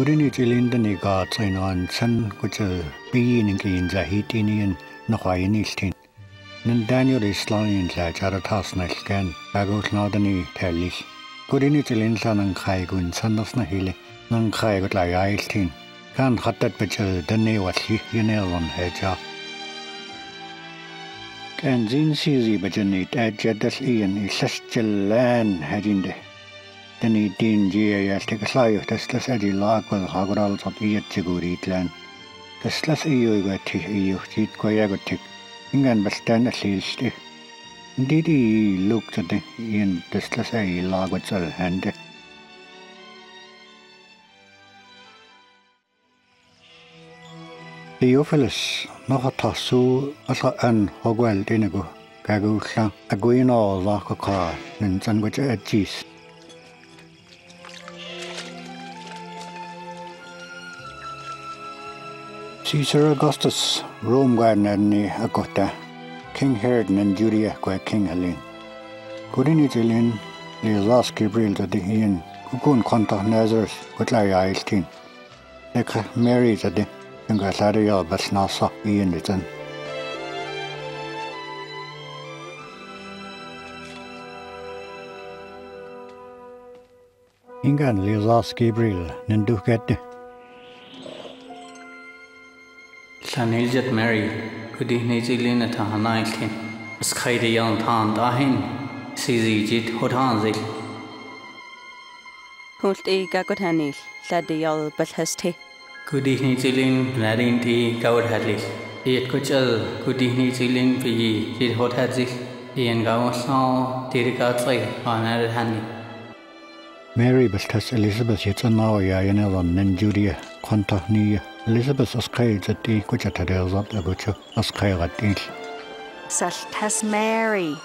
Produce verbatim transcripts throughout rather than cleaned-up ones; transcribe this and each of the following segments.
Kurini chilin dani ga tsain an san kuch biin kin zahiti nin naqainistin. Nan Daniel Islamin la charatas naskan agos nadani telish. Kurini chilin sanan khai gun sanas nahile nan khai got la yaistin. Kan khatat pechal dani wasi yenelan heja. Kan zin sizi bajanit ajadas ian isaschalan hajinde. Dani din jia yas take a sly of Teslas Eddie Lark with Hagral of Yatiguritlan. Teslas Eugati Euchit Koyagotic, Ingan Bastan at least. Indeed, he looked at the Ian Teslas A. Largots all handed. Theophilus, Nohatasu, Asa and Hogwell Dinago, Gagusa, Aguino Lakaka, and Sandwich at Cheese. Caesar Augustus, Rome gardener ni Agota, King Herod and Judea qua King Helene. Kurini Jilin, Lizas Gabriel to the Ian, Kukun Conta Nazareth, Kutlaya Istin. Eka Mary to the Ingasaria Basnasa Ian Litton. Ingan Lizas Gabriel, Nindukete. Saniljet Mary, Udih Nizilin at Hanailkin, Skadi Yan Tan Dahin, Sizijit Hotanzil. Holt e Gagotanis, said the Yal Bathesti. Kudih Nizilin, Nadin T. Gaudhadlis, Yet Kuchel, Kudih Nizilin Pigi, Jit Hotazik, Ian Gawasan, Tirikatri, Honor Hanni. Mary Bastas Elizabeth Yitzanawaya and Evan and Julia, Contagnia. Elizabeth Ascade at the Kuchatadels of the Butcher Ascade at each. Such as Mary.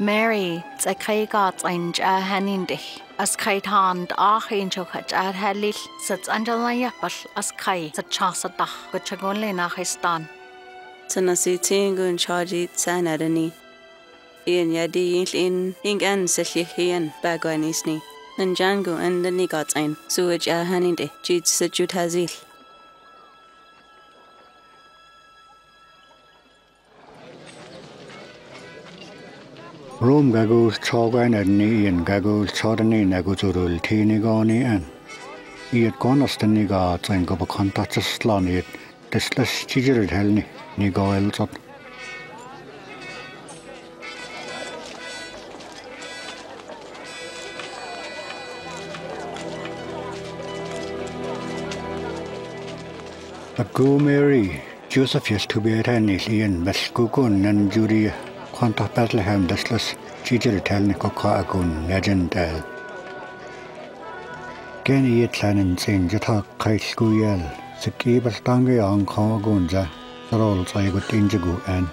Mary, the Kaygots and Jahanindich. Ascade hand, Archangel at Adhalis, such Angela Yapas, Ascade, the Chasadah, which are only Nahistan. Sanasiting and Chargit Sanadani. Ian Yadi in Ing and Seshihian Baguanisni. And Django and the Nigots in Suaj Ahaninde, Jits Sajut Hazil. Rome Gagus Chogan and Ni and Gagus Chodani Naguzurul Tinigoni and he had gone as the Nigots and Gobacontas Slon yet, the Slash Chigirid Helni, Nigoelsot. Agu Mary, Joseph used to be at Annie's Ian, Beskukun and Judy, Quanta Bethlehem, Deslas, Gigil Telnicoca Agun, Legend L. Kenny Yetlan and Saint Jota Kai Skuyel, the Kibas Tangi on Kongunza, the roles I would injugu and.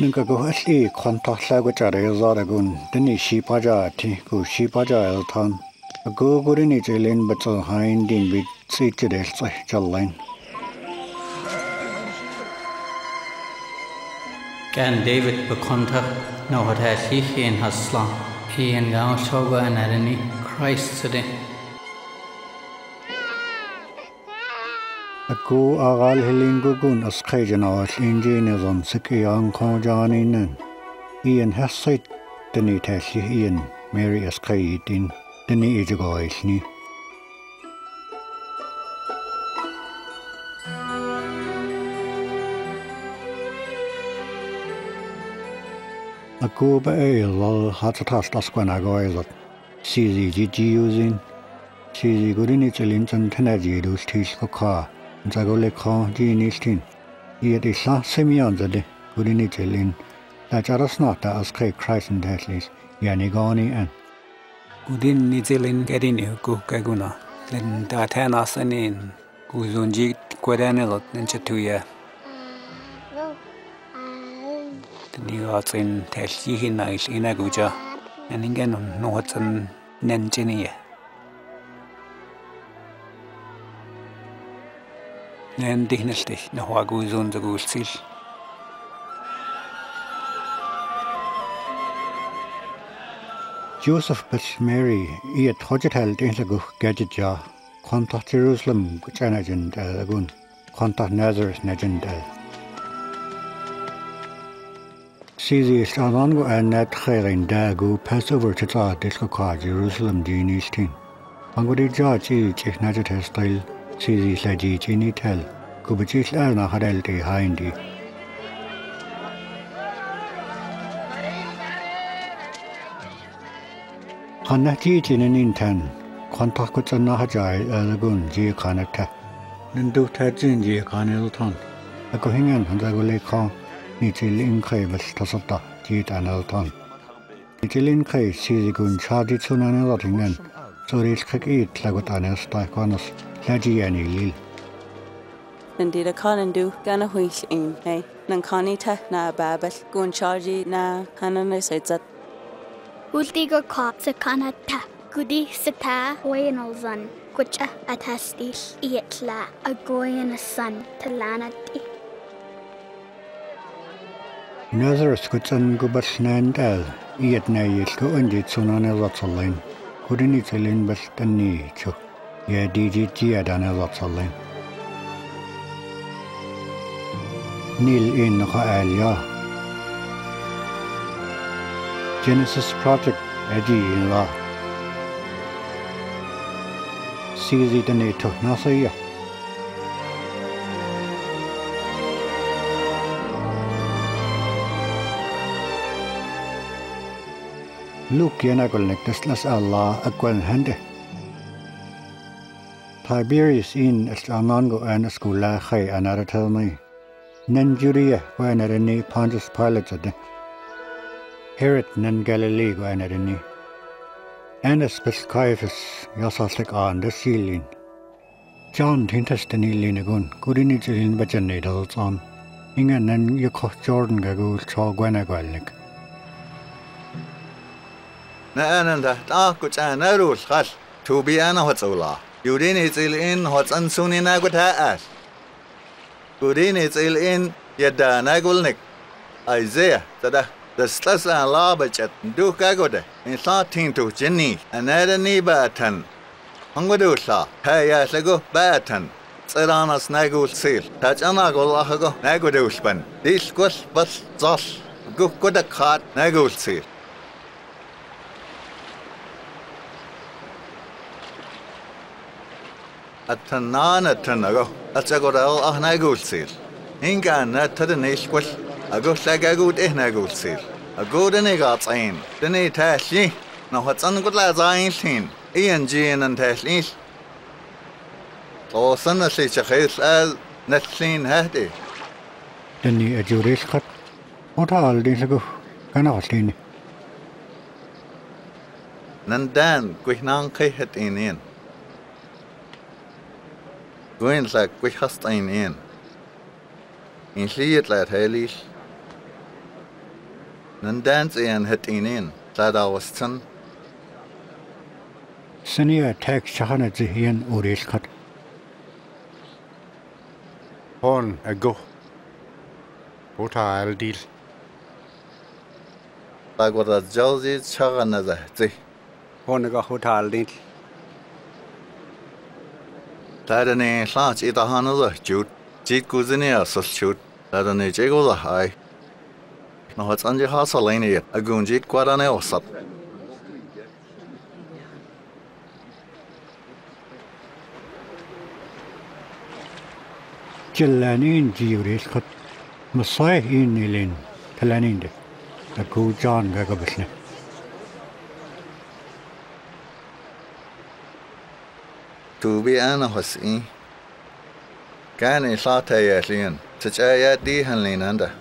Nunca go asli contact language are Zaragun, then is she pajati, go she pajalton. A go good in it, Elaine, but so hind in with seated as a line. Can David Baconta know what has he in his slum? He and down sober and Adani Christ today. Aku agal hilingugun as Kajana as engineers on Siki Ankojanin. Ian has said the need has Ian, Mary as Kaidin, the need is goisni. Aku bail all Hatatas Laskanagoizat. Sizi Gigi using Sizi Gudinichilins and Tenajidus Tishkoka. Zagole Khan Ginistin. Yet is not Simeon the Gudinichilin, that Jarasnata as Craig Christ and Teslis, Yanigoni and Gudinichilin Gadinu Gukaguna, then Datanas and in Guzunjit Guadanilot and Chatuya. The Nigots in Teshihinais in Aguja, and again notes and Nanjinia. Nen dihneltih na huagu zon zagulsil. Joseph Mary, he had trodged held in the Gadja, contact Jerusalem, which an agent as a gun, contact Nazareth, an agent as. See the Islamango and that Hiring Dago pass over to the Disco car, Jerusalem, Genie's team. Angodi George each is Nazareth style. Sisi saji chini tel, kubachis erna hadelti haindi. Kanati chini ninten, kontakutsa nahajai alagun ji kanata. Ninduk tajin ji kanilton. Akuhingan handagule kong, nichil inkai vas tasata, jit analton. Nichil inkai sisi gun chadi tsunanilatingen, soris kik eat lagutanes taikonas. Indeed, a conan do, Gana Huish in, eh? Nanconi tech na babas, gun chargy na, Hanana says that. Ultigo cops a canata, goody sita, waynal zun, which a atastis, eatla, a goyan a sun, talanati. Nazareth goods and gubbers nandel, eat nay is go and it's on a lotsal line, couldn't it a lin best a knee, chuck. Yeah, D G T had done a lot of them. Nil in Ha'alia Genesis Project, Eddie in Law. See the NATO Nasaya. Look, Yanakol Nectus, Allah, a Gwen Hande. Tiberius in Islamango and Skula Hai another tell me. Nanjuria when at any Pontius Pilate at the Herod Nan Galilee when at any. Annas Piscaifus, Yasasik on the ceiling. John Tintestini Linagun, good in its in Bajanadals on. Inga Nan Yuko Jordan Gagu, Chaw Gwenagalik. Nananda, Akuts and Arus, Hush, to be an Hotsola. Good in it's ill in hot and soon in I could ask. Good in it's ill in yet the Nagulnik. Isaiah, the stress and lobby at Duke Agode, in thirteen to Jenny, and add a knee baton. Hungadusa, hey, as I go baton. Seranas Nagul seal, touch an agolago, Naguduspan. This was but sauce. Go good a cart, Nagul seal. At the non at the nago, at the godel of Nagulsil. Inga not to the nishquist, a good like a good in Nagulsil. A good in a god's aim, the nay tashi, no what's ungood as I ain't seen, Ian Jean and Tashish. So son of such a case as not seen hatty. Then he a Jewish cut. What all this ago, cannot seen. Nandan, quick non kihet in in. Going like we hast ein in. In see it like hellish. Then dance in het in in. That I was son. Senior tag Shahan at the hen or is cut. Horn a go. What I'll deal. Like what a Josie Shahan as a horn a go what I'll deal. Tadane slats it a hanoza, chute, cheat cousinia, so chute, Tadane jagoza high. No, it's under Hassalania, a gunjit quadanel sub. Chillanin Giuriscot, Messiah in Nilin, Telaninde, the cool John Gagabusne. To be anahos in. Gani Satayatlian, such a de Hanlin under.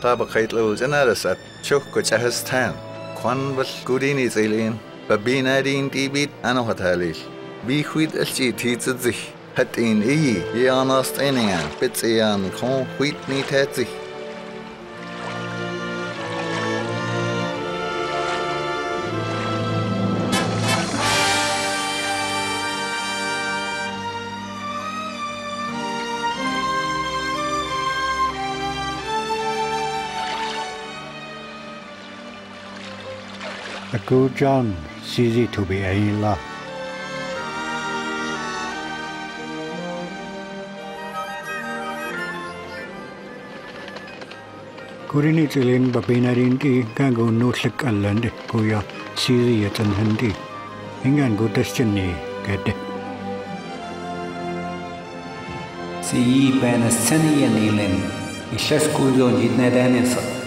Tabakate lose another set, choke which has tan. Quan was good in his alien, but being a dean tibit anahotalish. Be wheat as she teaches sich, hat in e, ye are not standing, bits a and con wheat neat at sich. The good John sees it to be Ayla. Kurini Tilin Babinarinti can go no sick and land, Kuya, Siri at and Hindi. Ingan good destiny, get it. See, Ben, a sunny and Elin, it's just good on it, not anything.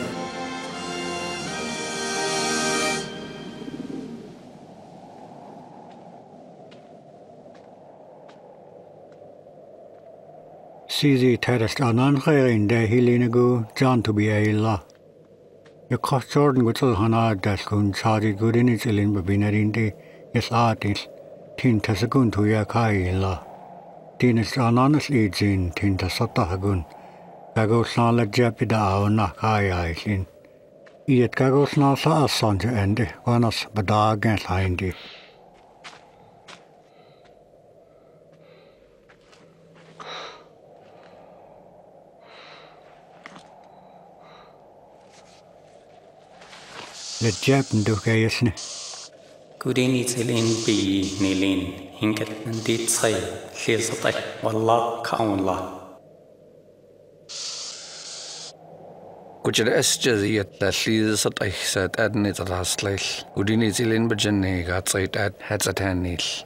Sizi terrest anan in de hilinagu, John to be a la. The cost Jordan with the Hana Daskun Sadi good in its ilin babinarinde, yes artist, Tintasagun to Yakaila. Tinus ananas eats in Tintasatahagun. Gagos na la japida na kaya in. Yet Gagos na sa sanja and vanas badagan hindi. The Japan do kayasne. Kudin itilin be nilin, hinket and did say, she's a type, wallah, kaunla. Could you ask yet that she's a type said at night at last place? Kudin itilin bajene got sight at heads at hand niche.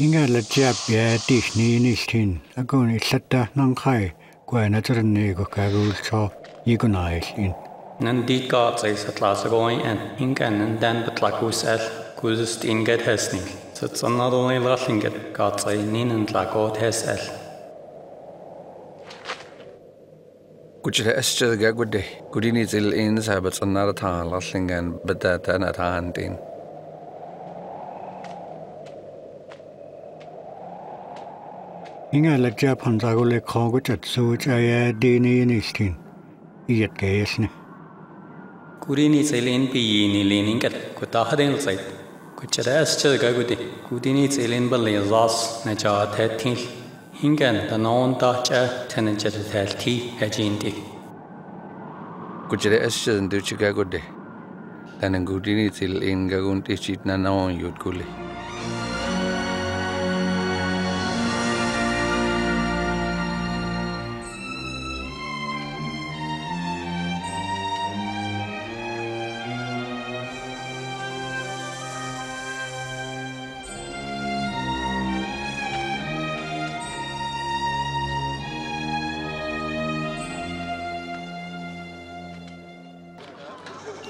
Inga la jab ya dish ni nishin, a gun is set da nankai, guanatur nego caru saw, egonized in. Nandi gods is at last going and ingan and then but like who's at, goodest inget hesning. That's not only laughing at gods I nin and like old hes at. Could you ask the gagude? Could you need ill ins habits another time, laughing and but that another hand in? Inga la Japan Zagole Kogut suits a dini in his tin. Yet gaysne. Kudini Selin be leaning at Kutahadil site. Kuchadas Chagagudi. Kudini Selin Balazas, Naja Tatin. Hingan, the non Dacha, Tenajet Tati, Hajinti. Kuchadas and Duchagagudi. Then a goodini till in Gagunti cheat Nanon Yudguli.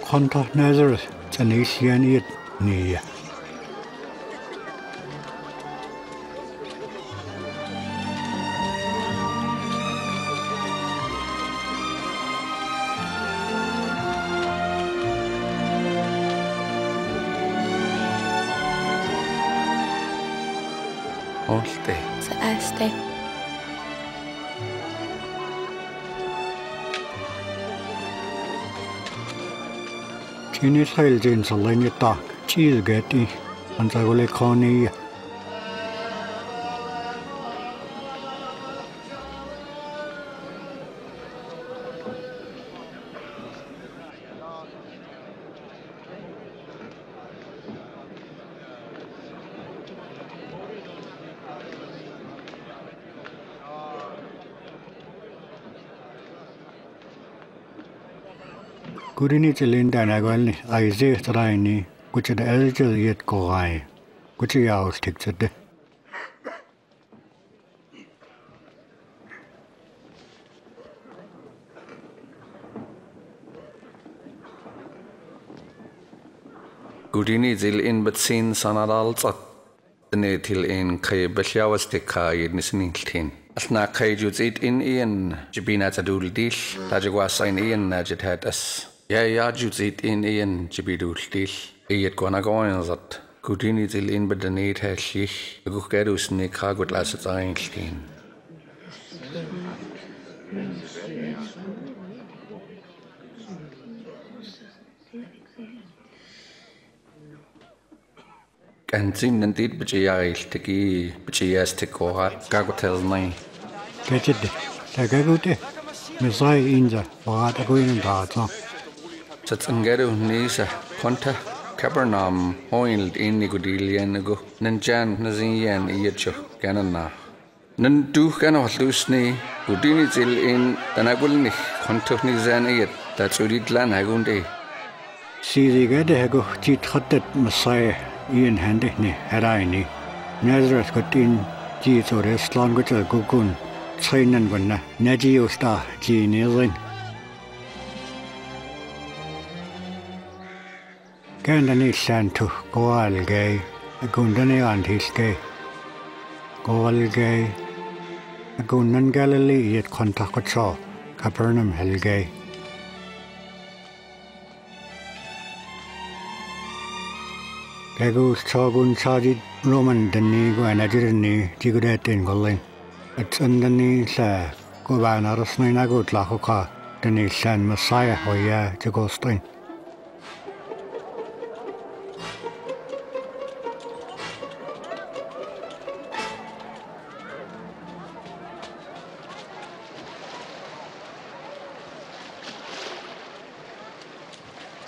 Hunter Nazareth, it's an Asian yet near. Oste. It's Oste. In Israel, in Salenita, cheese getty, and Zaguleconi. Kurini Linda Nagani, I say Raini, which the elder yet go high, which he out sticks at the Kurini Zil in but seen Sanadals at the Natil in Kayabashawas the Kay in Sningtin. As na Kayjuts eat in Ian, Jibina Tadul dish, Tajagwas in Ian Najit had us. Yeah, yeah, you sit in Ian Jibidul still. Iat Guanagoins at Kudini till in but the need has she. The Gukedus Nika good as it's Einstein. Kanzin nanti berjaya ilteki berjaya stekora kagotelnai. Kecil deh, takut deh. Misai inza, barat aku ini datang. Satsangeru nisa konta Capernaum hoild ini kudilian aku nanjan nazian iya cok kanana. Nantu kanah lusni kudini cil in tanagul ni konta nizan iya tak sulit lan aku deh. Siri gede aku cit khatat misai ian hendak ni hari ni. Nazar kutin cit orang Islam kita gugun. Trainan vanna najiusta jinerin Kandani santu koalgay agundani antiske koalgay agundan Galilee yet kontakotso Capernaum helgay Kagus chogun chajid Roman dani go anajirini jigudatin golin It's Indonesia. Go back and ask me now. Go to Lakoka. Indonesian Messiah. Oh yeah, to go string.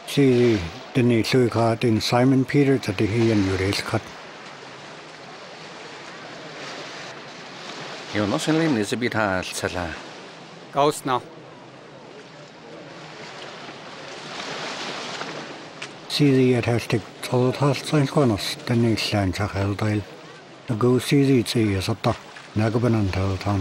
See, Indonesia cut in Simon Peter to the he and Judas cut. You're not selling this a bit hard, Sella. Goes now. See the attached all tasks and corners, the next lunch of Helldale. The go see the tea is up top, Nagaban and Helltown.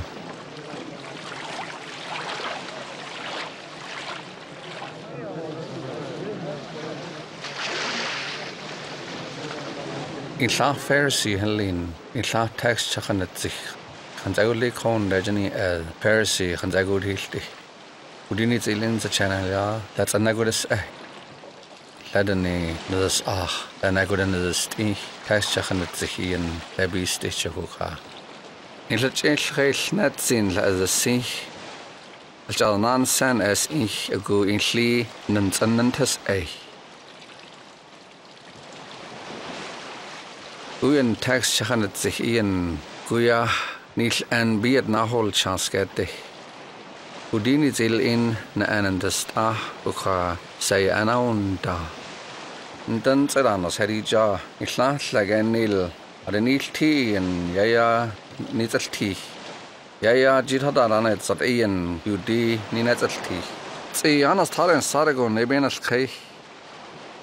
It's our Pharisee, Helen. It's our text, Chachanatzik. And I would like on Dajani El, Percy, and I would hilti. Would you need to learn the channel? That's an agudus eh. Ladani, this ah, an agudus tea, Tashachan at the he and Labby Stichahoka. In the church race, not seen as a sea. The Jalnan san as ich ago in Slee, Nansanantas eh. Uyan Tashachan at the he and Guya. Nicht ein Bier nachholchans gete. Udini zil in na einen das da, uka sei ana und da. Und dann zeranas herija, ich lach lagen nil, aber nicht tien, ja ja, nicht als tich. Ja ja, jit hat da net zat ien, judi, ni net als tich. Sei anas talen sargo neben as kei.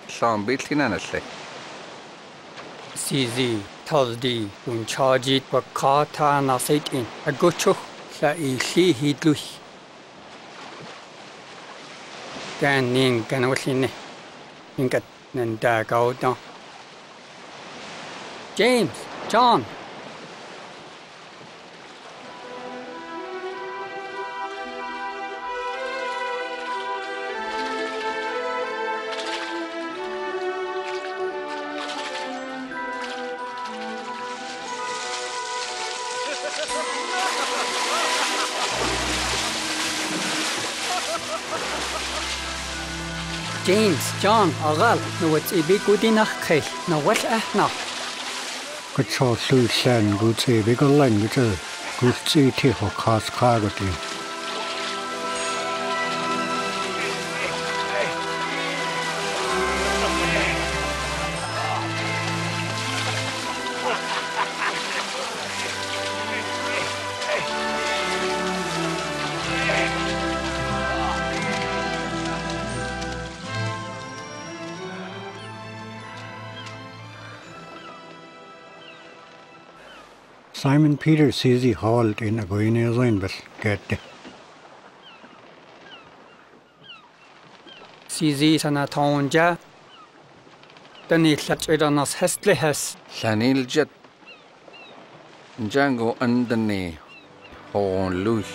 Scham bitte nennesle. Sie sie. Thursday, when charged with Carter and Satan, a good show that is he hid loose. Then in Ganosine, in Gat and Dagoda. James, John. James, John, Aral, no it's a big good enough case. No what's a no. Good so soon, good say bigger language, good see tea for cars cargoty. Simon Peter sees the halt in a going in bus get. Sees Sanatonja. Then he such it on us hastily has. Sanil jet Django underneath. Oh, loose.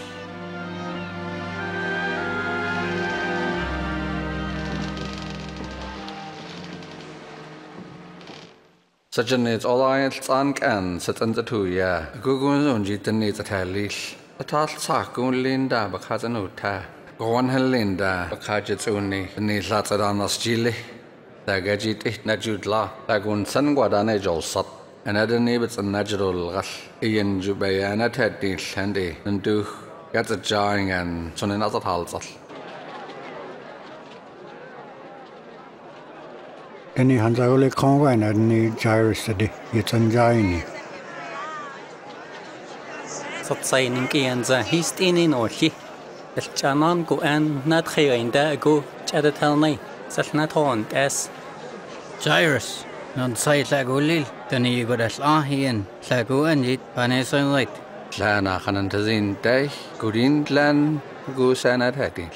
Such a need all I sank and set under two, yeah. Gugun on jit and needs a tallish. A tall sack linda, but has a note. Go on her linda, but catches only. The needs lots of honest jelly. تاجيت نجود لا تكون سنقدا نجول صد أنا دنيبت النجرو الغش إين جبيانات هدي شندي ندوه يتجاين عن سنين أصل إني هنزاولي كونغوين أني جايرستدي يتجايني صدقينك ينزه هستيني نوشي الجنان قوان ندخيرين داقو جادتالني سلنطون تاس جايرس ننصي تلاقو الليل تاني يقول أسلاحيين تلاقو أنجيت بانيسون ريت لانا خننتزين تاي قدين لان قو سانات هاتين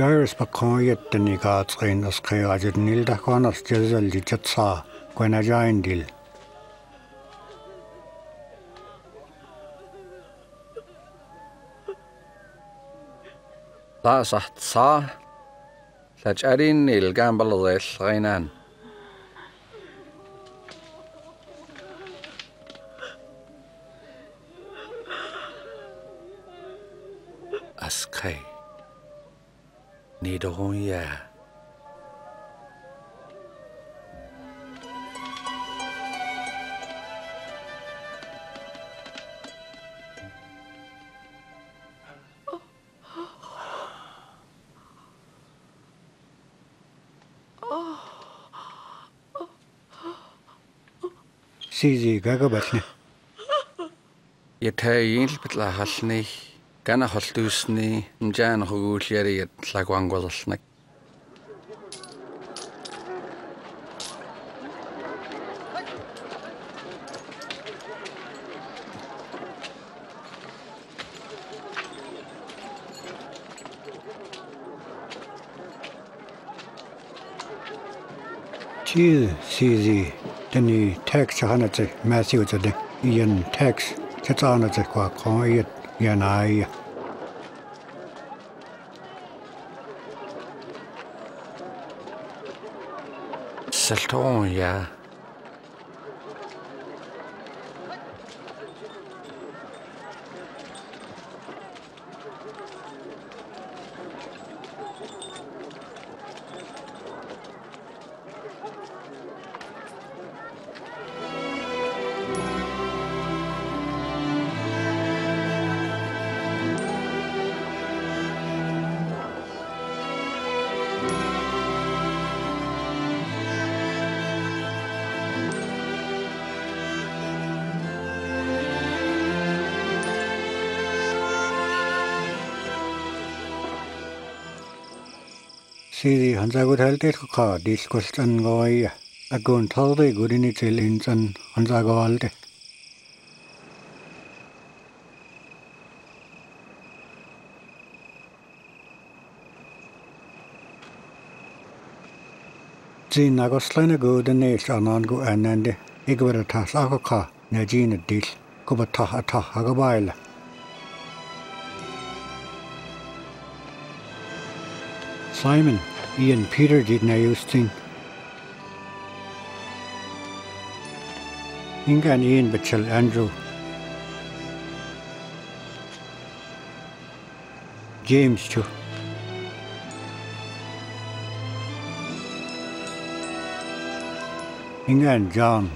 Jairus pakoyet ni gats in as khaajid nil da khonas jazel jitsa koina jain dil la saht sa lajarin nil gambal zil gainan askay Nidohon ya. Sizi gagabatni. Yatayin bitla hasni. كان هالتوسني مجان هو شريت لقوان قلصنك تيل سيزي تني تاكس هانتي ماسيو تدي ين تاكس تتانتي كوا قويت يناي سلطان يا Sidi hanzagut helte kha discussion goya agon thalde gudini chelinsan hanzagoalte Jin agoslana gudane shanan go anande igwara thasako kha najin dil kubatha atha hagabaila Simon, Ian Peter didn't I used to think and Ian but shall Andrew James too Ingan John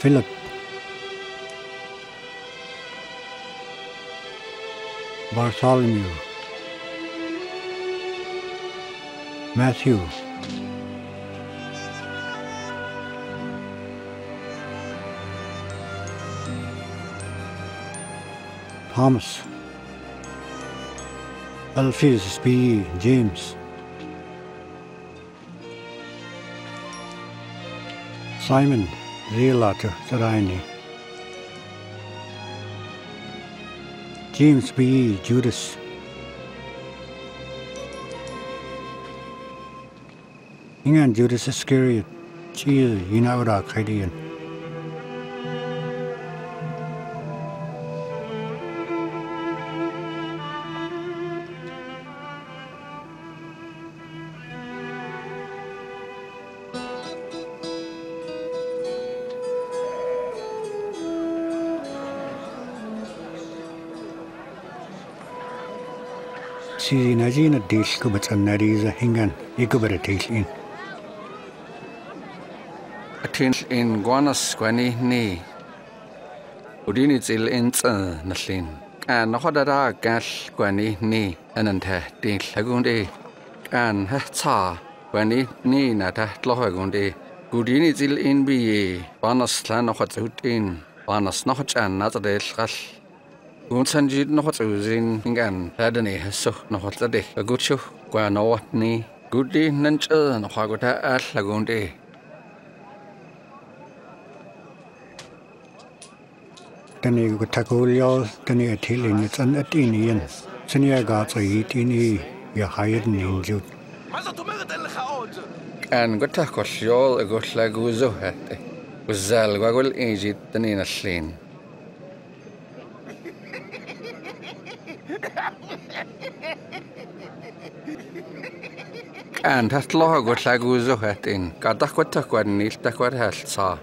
Philip Bartholomew, Matthew, Thomas, Alpheus B. James, Simon Rielaka Karaini, James B E Judas, Ingan Judas Iscariot, Chia Yinaura Kaidian, She is a dish cubits and that is a hingan, a cubitic in. A tinge in guanas, guani, knee. Udinitz ill ends a nothing. And Hodada gas, guani, knee, and enter the lagundi. And hatsa, guani, knee, nata, lohagundi. Udinitz ill in be, guanas lan of what's in, guanas notch and not a day's rush. Gunsanjit no hot in Hingan, Ladany, so no hot a day, a good show, Guano, knee, good day, Nanchel, no Hagota at Lagoon Day. Then you could tackle y'all, then you're telling it's an Athenian. Senior guards are eating ye, you're hired and injured. And got tacos y'all, a good laguzo hat. With Zalwagul Egypt, the Nina Slane. And that law got like Guzo hat in Katakwataquan, if Taquat has saw.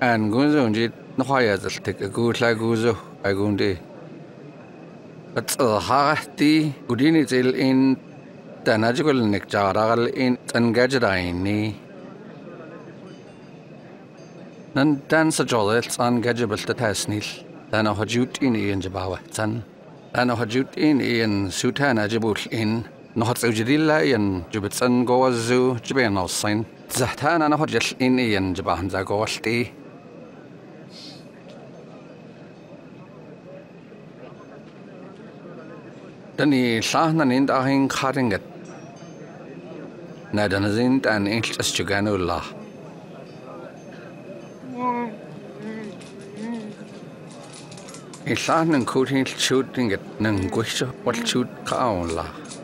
And Gunzo did no higher to take a good like Guzo, I gundi. But a hearty, good in it ill in the natural nectar in Tangajadine. None dance a jollet ungadgeable to Tasnil, than a hajut in Ian Jabawatan. And a hajut in Ian Sutana Jabut in. Not so jidilla in Jubitsan goazu, Jibeno sign. Zatan and Hodges in Ian Jabanza goasti. Then he shan and in dahin cutting it. Nadanazint and inch as Chuganula. He shan and cooking shooting it, Nanguisha, what shoot Kaola.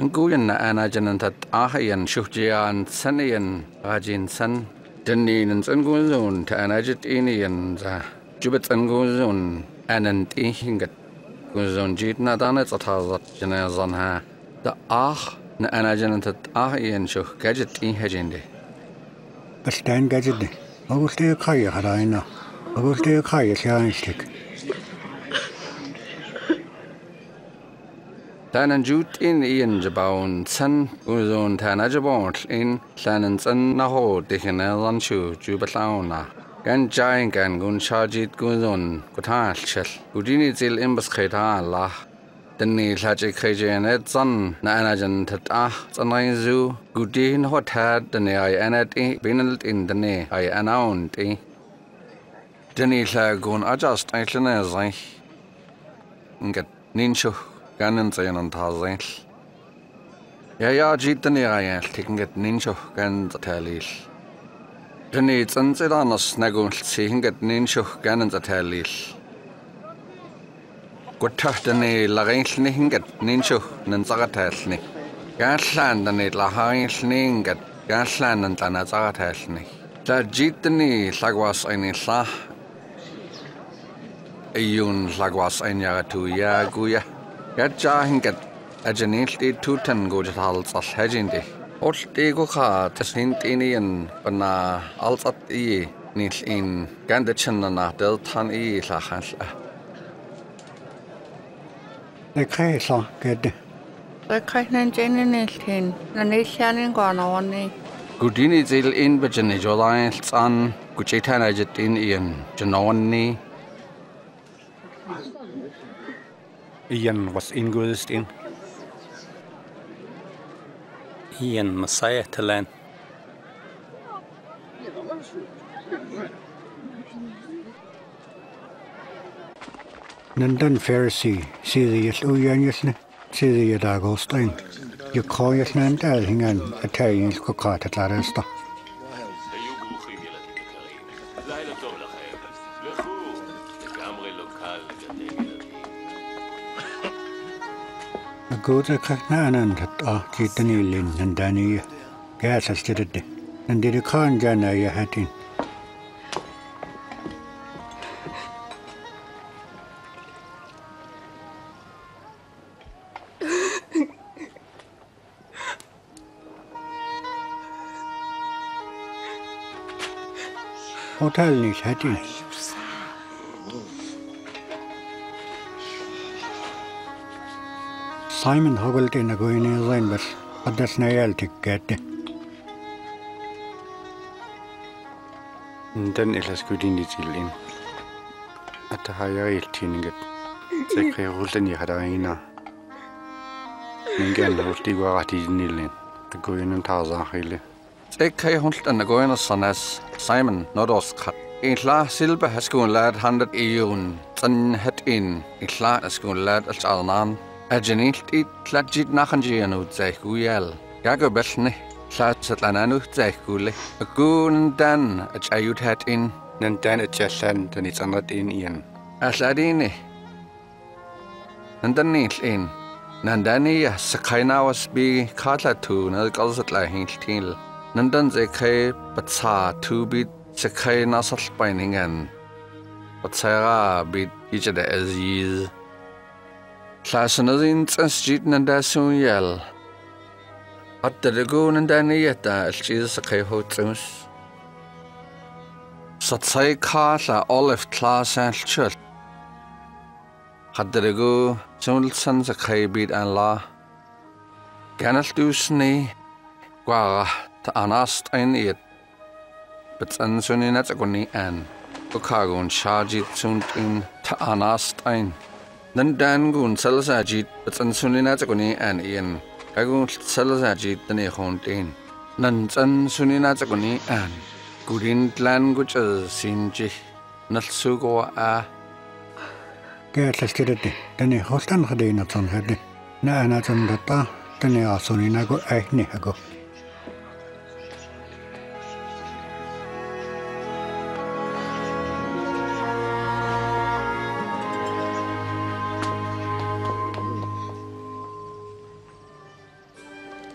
Guyan and Ajanant at Ahayan, Shujian, Sanian, Rajin San, Denin and Sanguzun, and Ajit Indians, Jubit and Guzun, and an Inhingat Guzun Jitna Danet at Hazat Genezanha, the Ah, and Ajanant at Ahayan Shuh Gadget in Hajindi. A stand gadget, I will stay a kaya, Harina, I will stay a kaya, Sianstick. Tan and Jute in Ian Jabound, San Uzon Tanajabont in San and San Naho, Dickinel and Chu, Jubatauna. Gan Giant and Gun Chargit Guzon, Gutanchel, Udinitil Imbuscata la. Then he Lajic Kajan Ed Sun, Nanajan Tata, Sanaizu, Gudin Hot Had, the Ne I Anati, Binald in the Ne I Announced, eh? Then he Lagun Adjust Islanes, eh? Get Nincho. Gannon say on Tazil. Yaya Jitani, I am taking it Nincho Gan the Tallis. The needs and Zedanos Nagul seeing at Nincho Gan the Tallis. Good Taftani, Larence Ning at Nincho Nanzaratasni. Gasland and it Lahines Ning at Gasland and Tanazaratasni. The Jitani Sagwas in his lah. A yun Sagwas in Yaratu Yaguya. Gadja hinket, a genilti tutan good hals as hegindi. Old ego heart, a Sint Indian, Bana, Alsat e, Nils in Gandachan and a deltan e lahansla. The Kaiser get the Kaiser geniniltin, and they shall in Gornoni. Goodinizil in Virginia, Jolines, and Kuchitan Ajatin Ian Janoni. Ian was engulfed in. Ian Messiah Talan. Nandan Pharisee, see the Yasuyanus, see the Yadagolstein. You call your name Darling and Italians Cocata Claresta. The good Kanan that are Titanilin and Danny Gas as did it, and did a conjana you had in. Hotel nicht hätte ich. Simon hogelte in der Guinea sein, was hat das Neueltig gätte. Dann ist es gut in die Zilin. Hat er heiraten geht. Sie kriegen die Hadarina. Ingen holt die Guarati in die Lin. Der Guinea Tarsachile. Ek hunt and the going as Simon Nodoskat. In La Silva has gone lad hundred eun, sun het in. In La has gone lad as Alnan. A genit eat lagit nachangian would say guel. Yago Bethne, Slats at Lananut say gully. A goon dan, a chayut hat in. Then dan a chasand, and it's another in Ian. As Ladini. And then neat in. Nandani, Sakaina was be cartla to, not girls at La Hintil. Nandan Zekai, but Sa, two beat Zekai Nasal Spining and but Sarah beat each other as years. Classanazins and street and soon yell. At the lagoon and Danny yet, as she is a Kai Hotus. Satsai Carla, Olive Class and Church. At the lagoon, soon sons a Kai beat and la. Ganel do snee, Guara. The anast in it, but then soon in it agony and the cargo and charge it soon in the anast in. Then Dan gun sells a jeet, but then soon in it agony and in. I gun sells a jeet the nehond in. Then soon in it agony and good in language as sinji. Not so go a get a steady, then a host and had in a ton head. Now another than then they are soon in a go a nihago.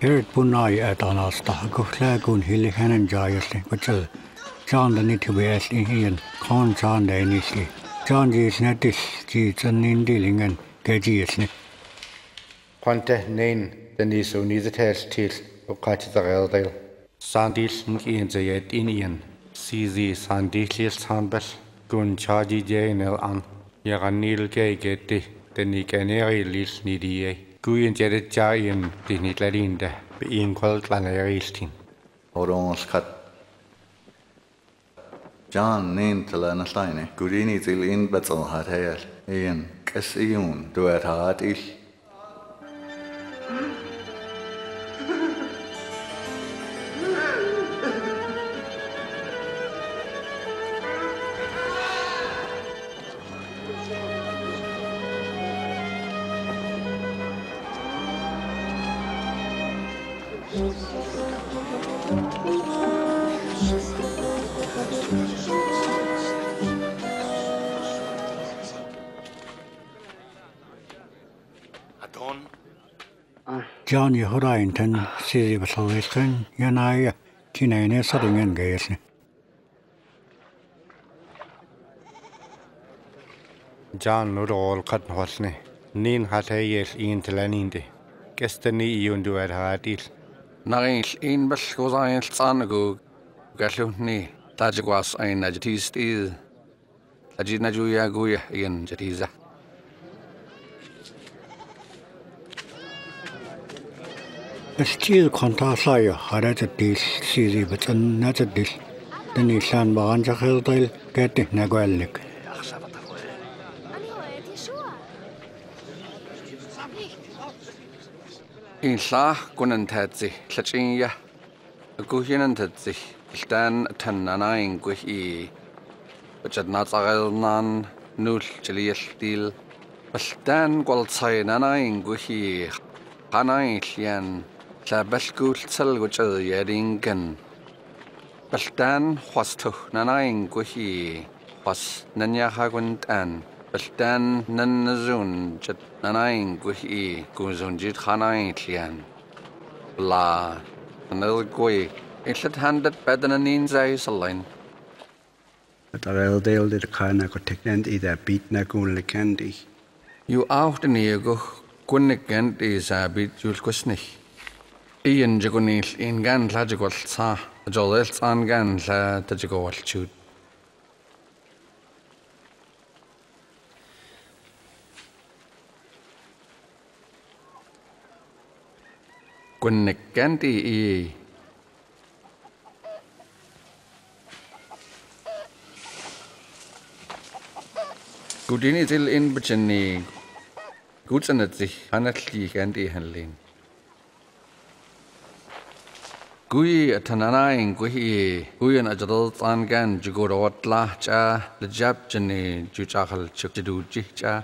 Here at Punai at Anasta, Guflagun Hillihan and Joyously, which is John the Nitibes in Ian, Con John the Inisi, John G. Snatis, G. Sunin dealing and Gajiusly. Ponte Nain, the Niso Nizatels Teeth, of Katizarel, Sandis Mukian the Yet in Ian, see the Sandisius Sambas, Gun Chargi Janel An, Yaranil Gay Getty, the Nicaneri Lis Nidie. Guyen Jared Jayan, Dinitlarinda, being called Lanaristin. Oronskat John Nintalanastein, Gudini till in battle had hair, Ian Cassiun, do at heart is. John Yehudainten, Sisi Basawiskin, Yanai, Chinane, Suttingan Gays. John Mudol Katnhosne, Nin Hatayes in Telaninde, Gestani Yundu at Hadis. Narins in Bascosines Sanago, Gasluni, Tajiguas in Agitis is Ajinajuya Guya in Jatiza. The steel contrasire had at this city, but not at this. The Nissan Baranja Hildale get the Naguelic. In Sah Gunantazzi, Sachinia, a Guhinantazzi, Stan Tanana in Guhi, which had not a real non, no chili steel, but Stan Gualzainana in Guhi, Hanaisian. The best good sell which are yelling gun. But then was to Nanain Guhi was Nanya Hagund and but then Nanazun Jet Nanain Guhi Guzunjit Hanaitian. La Nel Gui, it had handed better than in Zaisalin. But I will deal with the Kana Cotican either beat Nagun Candy. You out in Ego, Gunnigan is a bit Julkusnich. Ian Jagonil in Gan Lajigolsa, Jolets on Gan Lajigolchut. Gunniganti e. Goodini till in Bichenny. Goods and at the Hanatli Gandhi handling. Gui at Tananain Gui, Gui and Adult Angan, Jugorot Lacha, the Japjani, Juchakal Chukidu Jicha.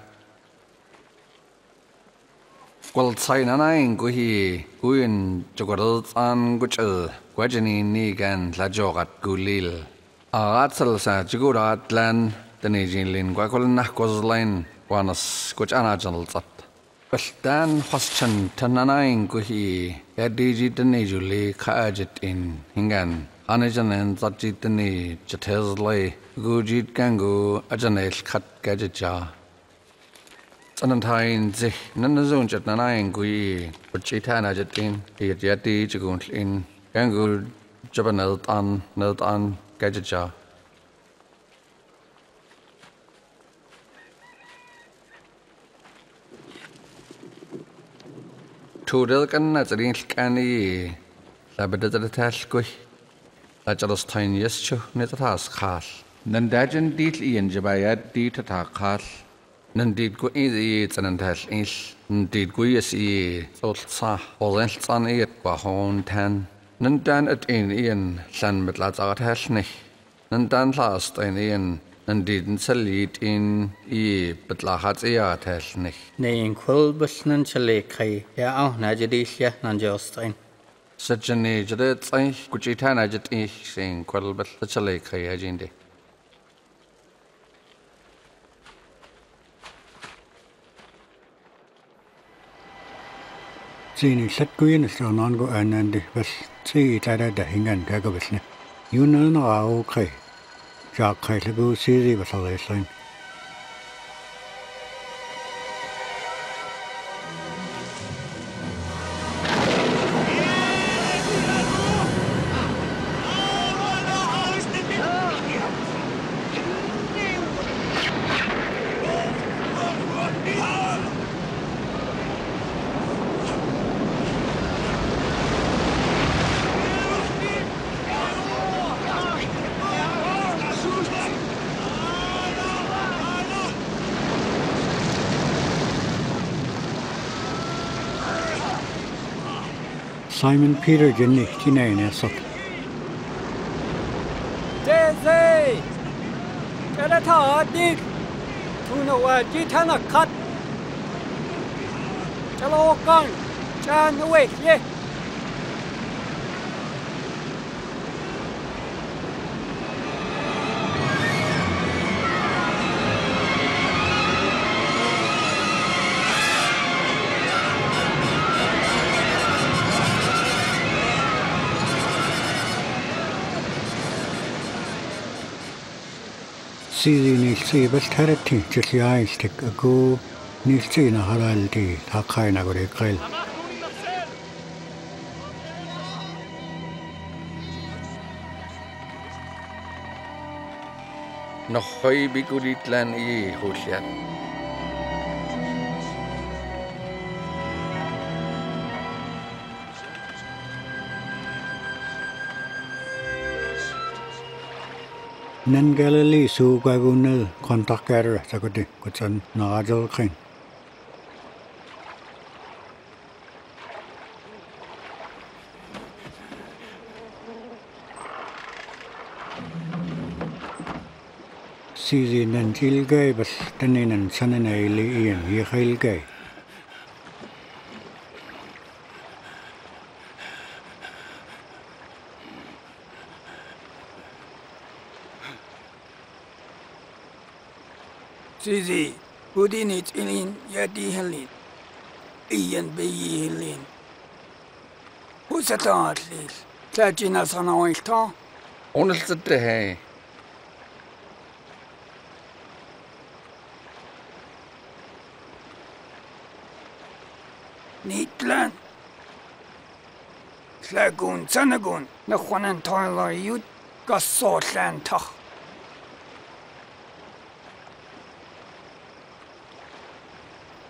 Well, Sainanain Gui, Gui and Jugorot Anguchel, Guajani Nigan, Lajorat Gulil. A Ratsalsa, Jugorat Lan, the Nijin Lin, Guacolnakos Lane, Guanas, Guchanajal. But then Hostan Tananain Guhi, Yadiji Denejuli, Kajit in Hingan, Anajan and Zajitani, Jetesley, Gujit Gangu, Ajanes Kat Gadja. Sanantine Zich, Nanazun Jetanain Gui, but Chitan Ajitin, Yadi Jagunt in Gangu, Jabanelt on, Nelt on Gadja. To the Nazarene canny, Labadetta Tasque, Lajalostine Yestu, Netatas Cas, Nandajan deed Ian Jabayat deed Takas, Nandid go easy eats and dash inch, Nandid go easy, Solsa, or less on it, Bahon tan, Nandan at in Ian, San Medlazar Tasney, Nandan last in Ian. And didn't sell it in E. but la hat ear tasnich. Nay in Quilbus Nanchalekay, ya out Najadisha Nanjostein. Such an age that I could chitanajat each in Quilbus Nanchalekay agende. Seeing set queen is on ongo and was see it at the hing and gagabusne. You know, okay. Jack Kailabu Siri was a lesson. Simon Peter Jenny, Kinain, and so. Daisy! Get a tar, dig! Tuna, what did Hannah cut? Hello, gun! Turn away, yeah! Sizi nilsi bestare tinchesi aistek ago nilsi na haraldi thakai na gore kail. Nohoi bikuritlan I holiat. Nan galali su kagunal kontak kara sakoti kuchan naajal kain. Sizi nan silgay bas tanin nan sananay liyan yakailgay. Sizi, budinit ilin yadi helin, iyan beyi helin. Husatan at least, tajina sana oista. Onastate hai. Nitlan. Slagun sanagun, nakwanan toilar yud, gasotlan ta.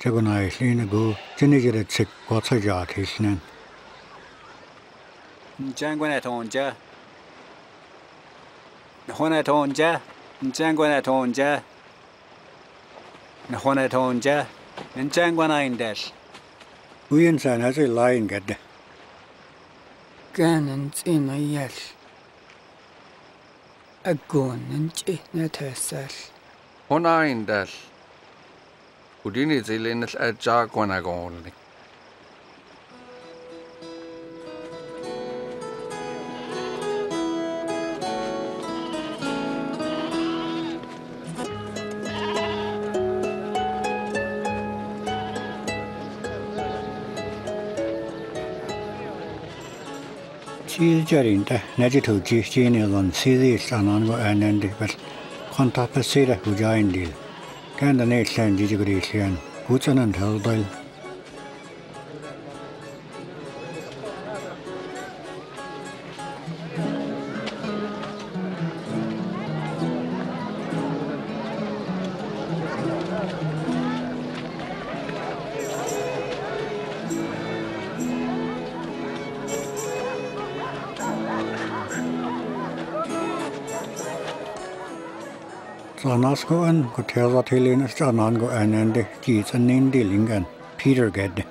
Jagunai Sinago, Jenigate sick, what's a yard his name? Janguanet onja Nahonet onja, Janguanet onja Nahonet onja, and Janguanain dash. We in San has a lying at the Ganons in a yes. A gun and chit net herself. Honain dash. Udini Zelenas at Jaguanagon. She's Jarinta, Nagitu Genial on Series and Ango and Endivers, Contapacida who joined deal. And the next time, did you agree? Who's an unhelpful? Nasco and could tell that Helena Sanango and the kids and named Dillingan, Peter Ged.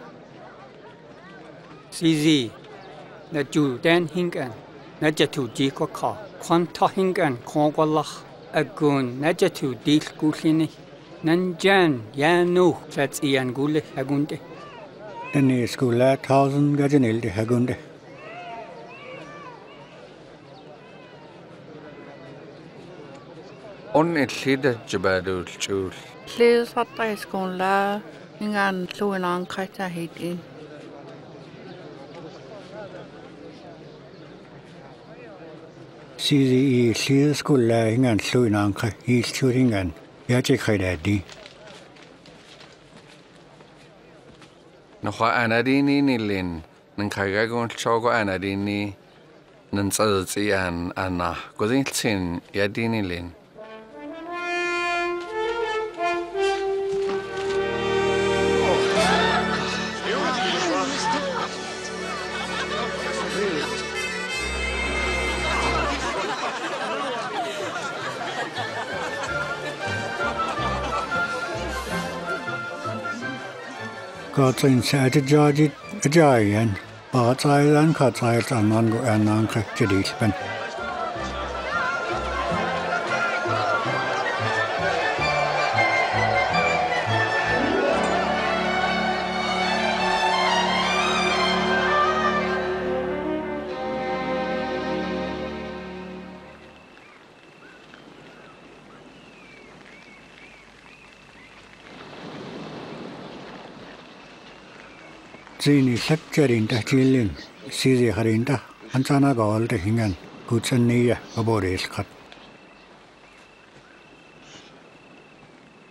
Sizi, the Jew Dan Hingan, Najatu Jikoka, Quanta Hingan, Kongolah, a gun, Najatu Discusini, Nanjan, Yanu, that's Ian Gule Hagunde. The new school at thousand Gajanil de Hagunde. On it said that Jabadu chose. Please, what I school la, Ningan, so an unkata hit in. See the sea school lying and so an uncle, he's shooting and Yachikadadi. Noha Anadini Nilin, Nankagagon Chogo Anadini, Nansazi and Anna, Gozinsin, Yadini Lin. God's inside the judge, a giant, but I and cut eyes and one go and uncracted each pen. Zini septerinta chillin, sisi harinta, ansana gaalta hingan, kutsan niya, aboreeskat.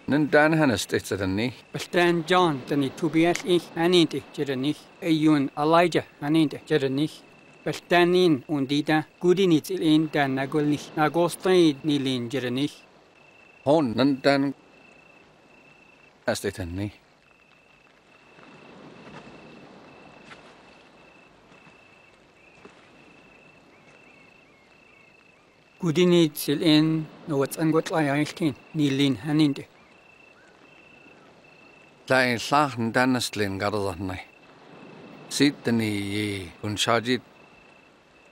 Nen dan hannes titsa tanni. Beltan John tani tubias ich aninte jirani, ayun Elijah aninte jirani. Beltanin undida gudinit ilin dan nagulni, nagostain nilin jirani. Hon nen dan astetanni. Gudinit silin no what's angot layakin, nilin haninde. Lain slachen dannestlin gardanai. Sitani ye unshajit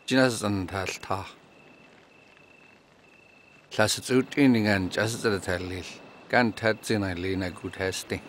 Genesis halta. Lasset ut inning and just the tell can't touch in a good hasting.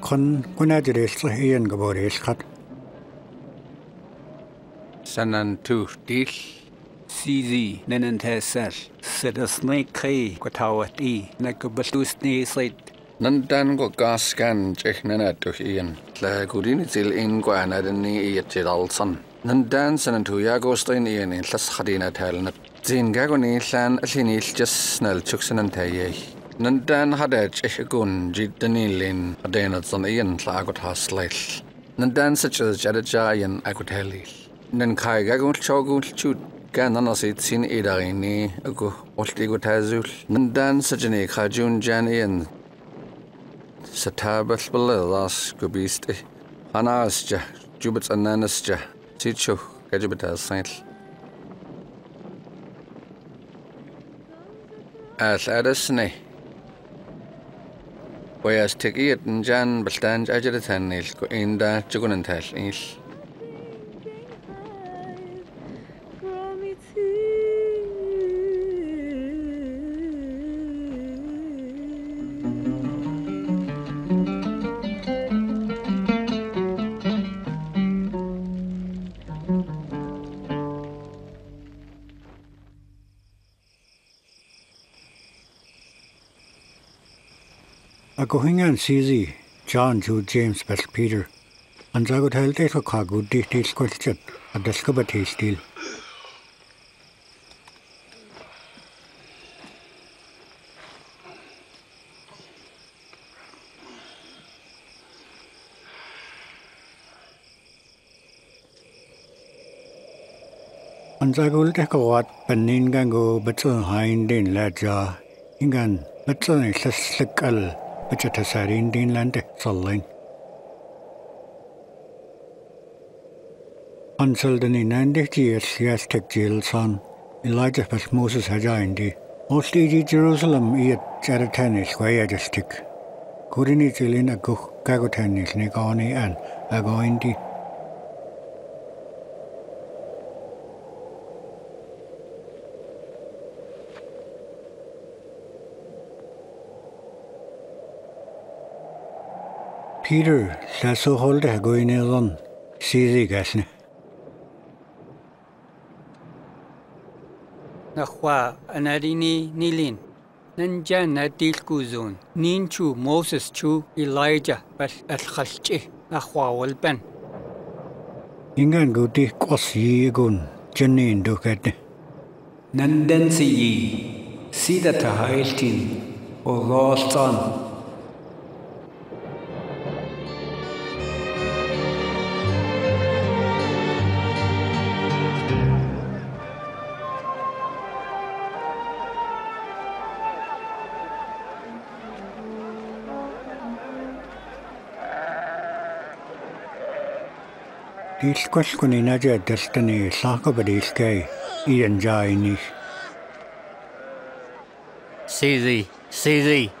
Kun kunadresla ian gaboreskat. Sanan tu dil. Sizi nenantesar. Sedasne kai kutawati. Nakubusni slid. Nandan go gaskan jechnanatu ian. La gudinitil inguanadani eatilson. Nandan sanantu yagostin ian in Laskadina telnat. Zingagoni san asinis just snell chuxanantaye. Nandan had a Cheshikun, Jitanilin, a Danats on Ian, Lagotas Lash. Nandan such as Jadajai and Agotelis. Nankai Gagun Chogut, Chut, Gananas, Sin Idarini, Ago, Ostigotazul. Nandan such an Ekajun Jan Ian Satabas Belas, Gubiste, Anasja, Jubits Ananasja, Ticho, Gajubitas Saint. As Addisney. Whereas Tigiat and Jan Bestand Agitan is in the Jugunantas is. Gohingan Sizi, John Jude James Best Peter, and Zagot Helte for Kagu Ditti's question at the Scubati Steel. And Zagul Tekawat Peningango Betzel Hindin Ledja, Ingan Betzel Slickal. Which at a Sarin Dinland, Solling. Unselden in ninety years, yes, take jail son. Elijah was Moses Hajindi. Mostly Jerusalem, yet Jaratanis, Guayadistic. Kurini Jilin, a Gagotanis, Nigoni, and Agoindi. Peter, that's so hold a going on. See the gas. Nahua, Anadini, Nilin, Nanjan at Dilkuzun, Ninchu, Moses, Chu, Elijah, but at Halche, Nahua will pen. Ingan goody, cos ye gun, Jenny in Ducat. Nandan see ye, see that a hailtin, O lost son. This question is a destiny, Sakabadi's gay, Ian Jaini. See thee, see thee.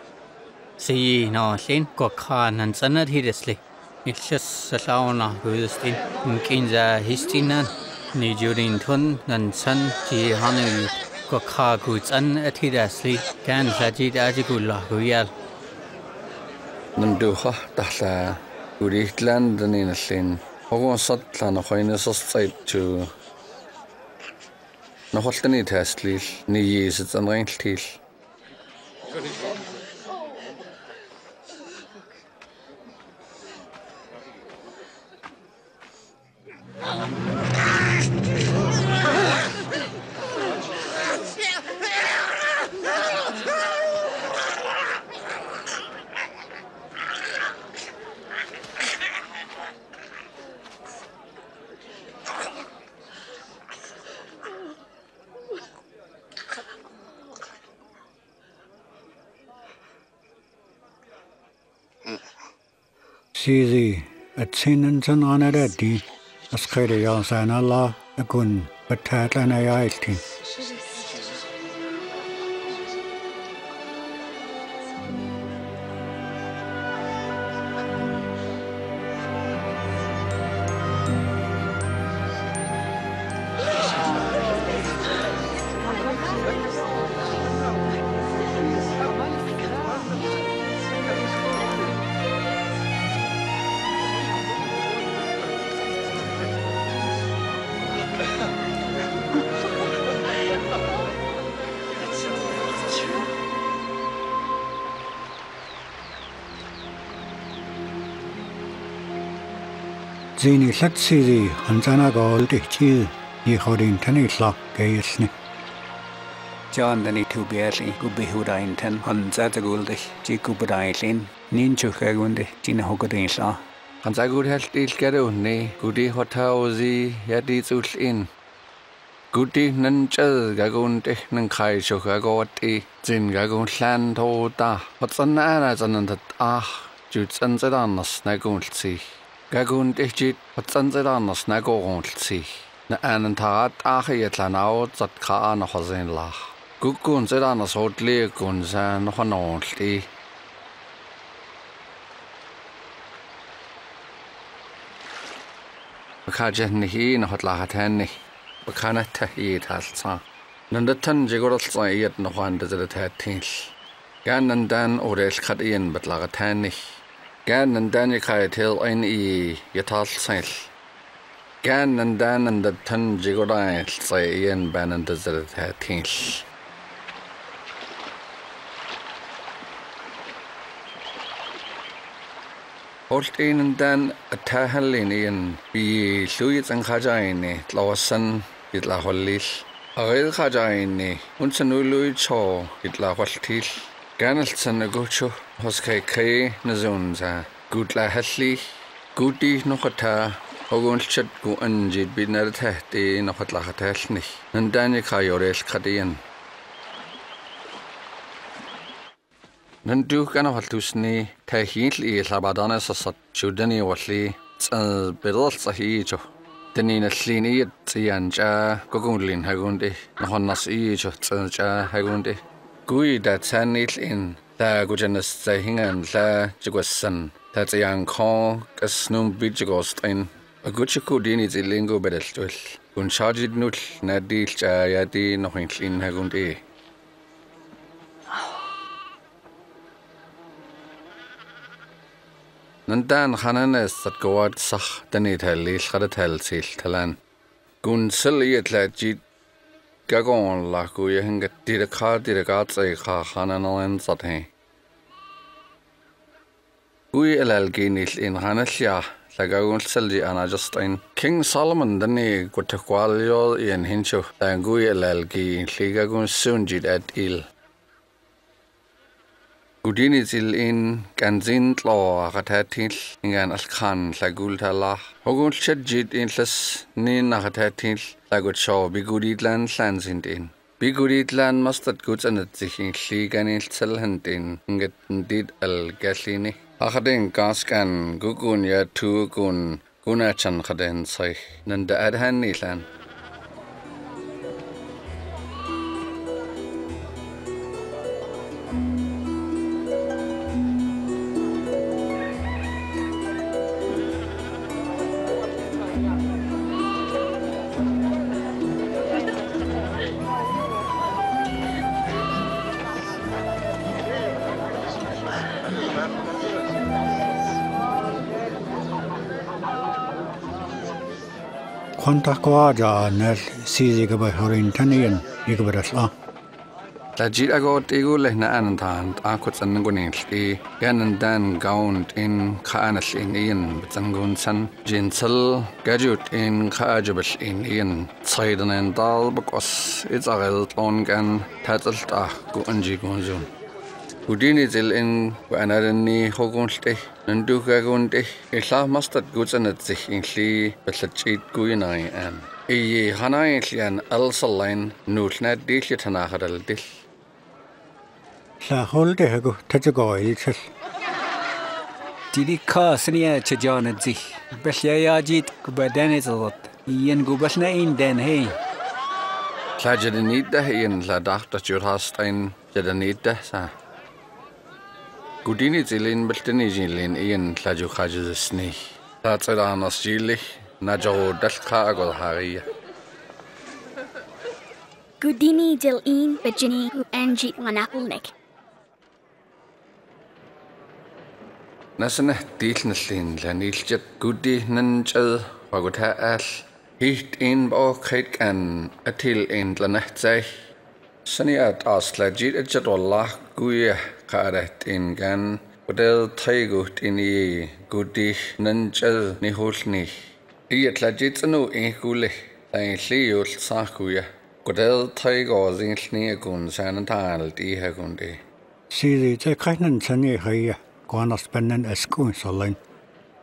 See, no, Lin, Cocan and Sanat hideously. It's just a sauna who's in Kinza Histina, Nijurin Tun, and San G. Hanu, Coca goods and at hideously can Sajid Ajigula, who yell. Nanduha, Tasa, Uri land and in a sin. Hogan Sotlan of Hines of Site to Nohotanit Hastly, Niz, it's unranked teeth. See at sin and son on a daddy, a scary yas and Allah, a gun, a tat and a item. Zini Satsidi, Hanzana Gold, Chi, Yehodin Tenisla, Gayesni. John the Nitu Berry, Gubihuda in Ten, Hanzata Goldish, Chikubudaisin, Ninchu Hagundi, Chinahogodinsa. Hanzagud has this Garuni, Goody Hotauzi, Yadizus in. Goody Nanchel, Gagun Technankai, Shogagoti, Zin Gagun Santo da, Hotsananas and Ah, Juts and Zadanas Nagunsi. Gagun Dichit, but Sanzeranos Nagoronsi. The Anantarat Ahiatlanao, that Kaana Hosinla. Gukun Zeranos Hot Leguns and Hononti. Kajan Hin Hotlahatani. Bacanata he has some. None the Tanjigorosai yet no one does it at things. Gan and Dan or else cut in but Lagatani. Gan and Dan till in e yatal sail. Gan and Dan and the ten jigodine say Ian Bannon deserted her things. Old in and Dan a tahalin Ian be Louis and Hajaini, Lawson, it la holis. A real Hajaini, Unsanulu Cho, it la hostis. Ganelson a gocho. Hoske Kay Nazunza, Gutla Hasley, Guti Nokata, Ogunshut Gu Unjid Binartehti Nokatlahatashni, and Danica Yores Kadian. Nandu Ganahatusni, Tahitli Sabadonis or Sudani Wasli, and Bedosahijo. Denina Slini, Tianja, Gogundlin Hagundi, Nohonas Ejo, Tanja Hagundi. Gui that's an in. The goodness the hing and the jigwasson. That's a young con, a snoom bitchigos in. A good chicudin is a lingo bedestal. Uncharged nut, nadich, ayadi, nothing in Hagundi. Nandan Hananes that go out sah, then it hell is had a tell, says Talan. Gun silly at legit. Gagon la cuya hinga did a car did a guards a car hanano and satin. We algin is in Hanesia, the Gagon Selgi and Adjustin. King Solomon the knee got a qualiol in Hincho, and Gui algi, Ligagon soon did at ill. Gudinizil in Ganzint law at Hattins in an Askan, Lagultala, Hogun Shedjit in Less Nin at Hattins, Lagotshaw, Biguditland lands in in. Biguditland mustard goods and a ticking sleek and in Selhant in get indeed El Gaslini. Akadin Gaskan, Gugunya, two gun, Gunachan Hadensai, Nanda Adhanilan. Thank you. Tajir agot ego lehna anand akut sangunil ganan dan gaunt in kaanas in in sangun san jinsel gadget in kaajabas in in tsaiden and dal because it's a real on gan tatalt ah gunji gunzun. Udinitil in anarani hogunste nanduka gunte isla mustard goods and at sich in sli but such it guinai and Iye hanai and elsa line nutnet dishitanahadal dish. La holde hago tatago ilches. Didi Carsania Chajan at sich. Beshayajit Gubadanizot. Ian Gubasna in den hay. Clajanita in Ladach that your hastein Jadanita sa. Gudinitilin Beltinizilin Ian Clajuhajas snee. That's a danas jilly. Najo Dashka Agol Hari Goodini Dil in Virginia and Jeep Wanakulnik Nasana Deatlin Laniljet Goody Nanchel, Wagota Ash, Heat in Bokate and Atil in Lanetse Sunnyat Aslajit Jatola Guya Karet in Gan, Udel Taigut in Ye, Goody Nanchel Nihulni. Yet legit no inkule, I see you sakuya. Godel Tigers in Sneaguns and Tal de Hagundi. See the Kainan Sunny Haya, Guana Spenden as Kunsolin.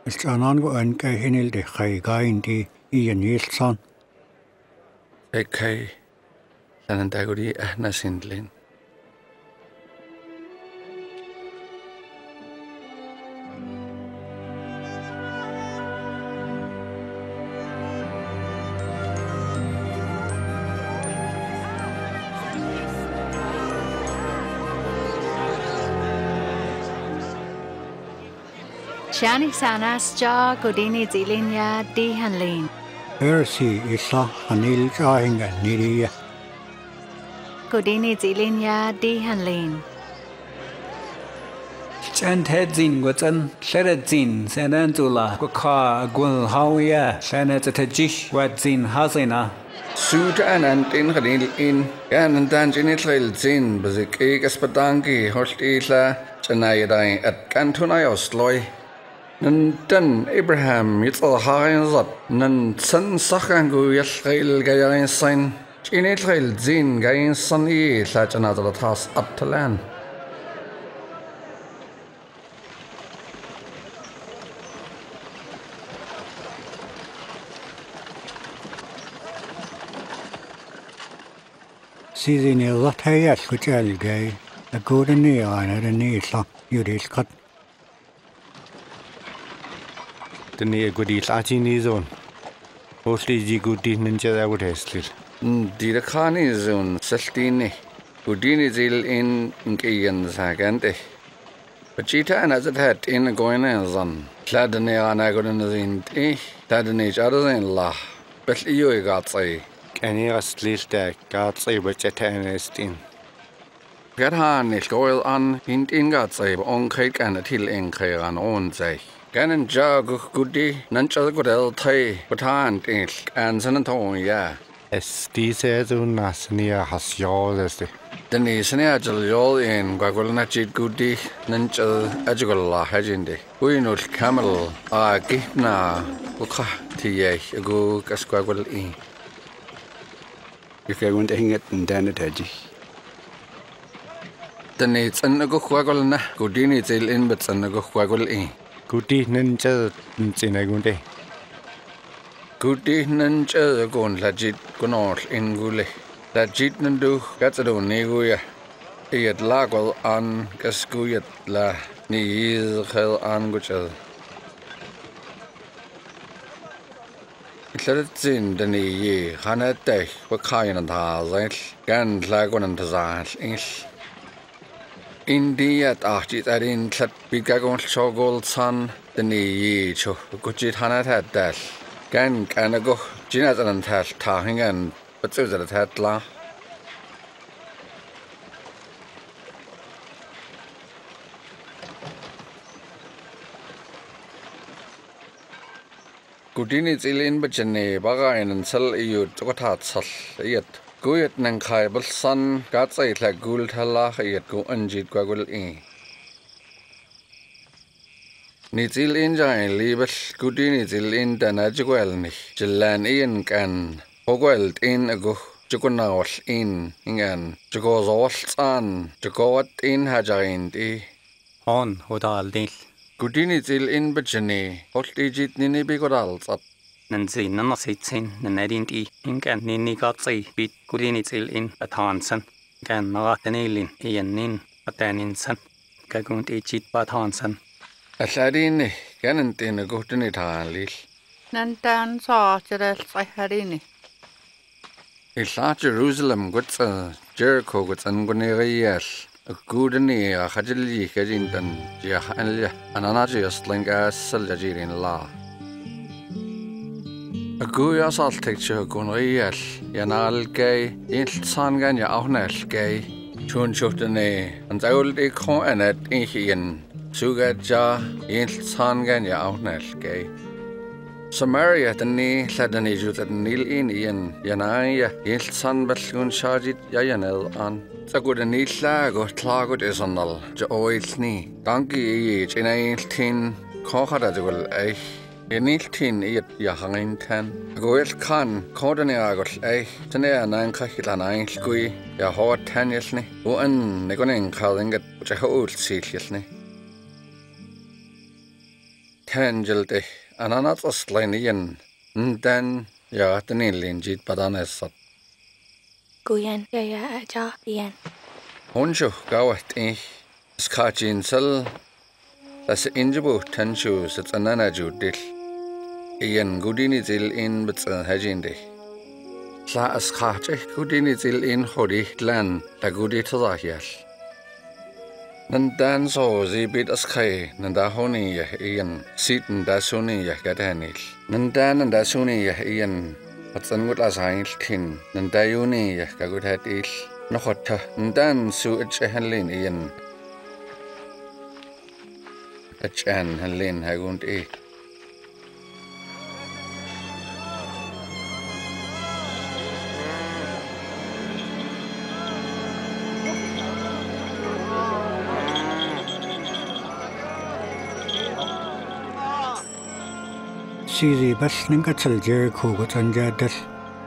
It's an ongoing Kahinil de Haiga in the Ian Yilson. A Kai Sanantaguri Ahna Sindlin. Shani Sanas jaw Godini Zilinia Dehanlin. Percy Isla Hanil Jahing and Nidia Godini Zilinia Dehanlin. Chant Hedzin Watson, Sheredzin, Sanantula, Goka, Gul Hawia, Sanat Tajish, Wadzin Hazina. Suit Anant in Hanil in Gan Danjinitril Zin, Bazik Egaspadangi, Host Isla, Chanayadai at Cantunayos Loy. Nanten Abraham Yitzal Harinzat, Nansen Sakangu Yashrail Gayarinsain, Chinatrail Zin Gainsan E, such another task up to land. Seizing a lot higher, which I'll gay, a good knee on a knee slap, you did cut. The near goodies are in his own. Mostly the good ninja I would haste it. The carn is on Sestini. Goodini is ill in Gayan Sagante. Pachita and as it had in a going as on. Cladene are nagonized in eh, Tadanage others in la. But you got say. Can you ask least that God say which at an est in? Get harness oil on in God say on cake and a till in care and on say. Ganon Jog Goody, Nanchal Godel Tay, but Hand Inch, and Sanatonia. As these as Nasnia has y'all as the Denisania Jol in Gagolnachit Goody, Nanchal Ajagola Hajindi. We know Camel, Ah Gitna, Uka, Tia, Ago, Casquagol in. If I want to hang it in Danataji. The needs and the Gokwagolna, Goodini till in but San Gokwagol in. Goody Ninja Sinagunde Goody Ninja Gon Lajit Gunor in Gule Lajit Nandu Gatsado Neguia Eat Lagal on Gascuyat La Niz Hell on Guchel. It let it sin the Ni Hanate, Wakayan and Hazels, Gan Lagon and Tazas Inch. Indeed, Archit had in that big gold shogol son, the knee each of Gucci Hanat had that. Gang and a go, Ginat and Tash Tarring and but Susan at Hatla. Kudini is ill in Bajane, Baga and Sal Eut, Watatsal, yet Guyet Nankaibal Sun, Gatsa it like Guld Halah, yet go unjit Gagul in. Nitil in Jain, Libes, Kudini is ill in Danajiguelni, Jelan Ian can, Hogwelt in a go, Jugunawas in, Ingan, Jugozos an, Jugot in Hajain, eh? On, Hodal Nil. Kudini til in Bajani, hot Egypt nini bigodals at Nancy Nanasin, Nanadinti, Ink and Nini Gatsi, beat Kudini til in at Hansen, Gan Maratanilin, Ian Nin, Ataninson, Gagunt Egypt but Hansen. A sadini, Ganant in a goodinital. Nantan saw Jerez I had in it. It's not Jerusalem goods, Jericho goods and Gunerias. A good near Hajili Hajinton, Gia and Ananagia slang as Seljir in La. A good as I'll take your Gunrias, Yanal gay, Inch Sangania Avnes gay, Chun Chutane, and the old Econ and at Inchian, Sugaja, Inch Sangania Avnes gay. Samaria at the knee, said an issue that Nil in Ian, Yanaya, Inch San Bassoon Shajit Yayanel on. The good and neat slag or tlagot is on the oil's knee. Donkey each in a tin, cockadable eh? In each tin eat your hind ten. Goil can, cordonagos eh? Tenea nankahit an iron squee, your hot tanyasney, one negonin calling it, which a whole seriously. Tangelte, and another slinian, and then you're at the nil in jit badanes. Guyen, Yaya, Aja, Ian. Honcho, Gawat, eh? Scotchin sell. That's injubo, ten shoes, it's an anaju dish. Ian Goodini till in, but a hajinde. Sa a scotch, Goodini till in, hoddy, land, the goody to the yes. Nandan so, ze bit a sky, Nandahoni, Ian, Seaton, Dasuni, Gatanich. Nandan and Dasuni, Ian. At the good as I tin, and Dione, a good head each, no hot, and then so it's a handling in. A chan and lin, I won't eat. Siri best link at Jericho with Anjadas,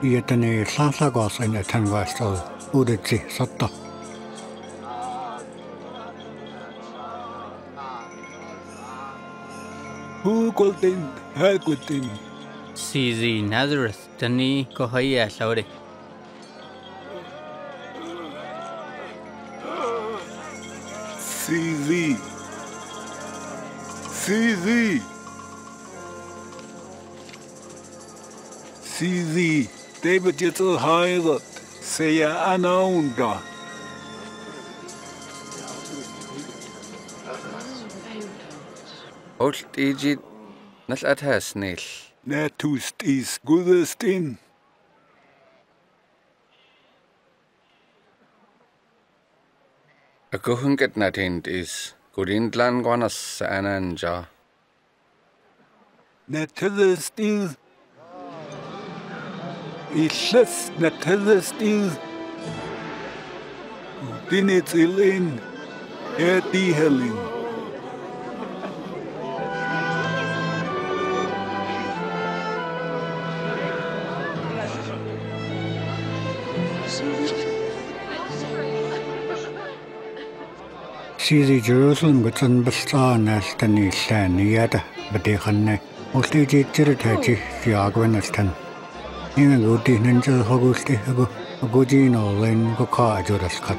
yet an air Sansagos and a Tangasol, Udetsi Sotta. Who could think? How could think? Siri Nazareth, Tani Kohaya Saudi. Siri Siri See thee, David Little Hirat, say an onda. Old Egypt, not at his niche. Natust is goodest in. A cohen get nothing is good in Tlanguanas and Anja. Natust is. It's just that the steel did it in at the helling. See the Jerusalem with an bastan as the Nissan Yada, but they can mostly get the Agwanistan. In a good ninja hogusti, a goodino, then go car jurascut.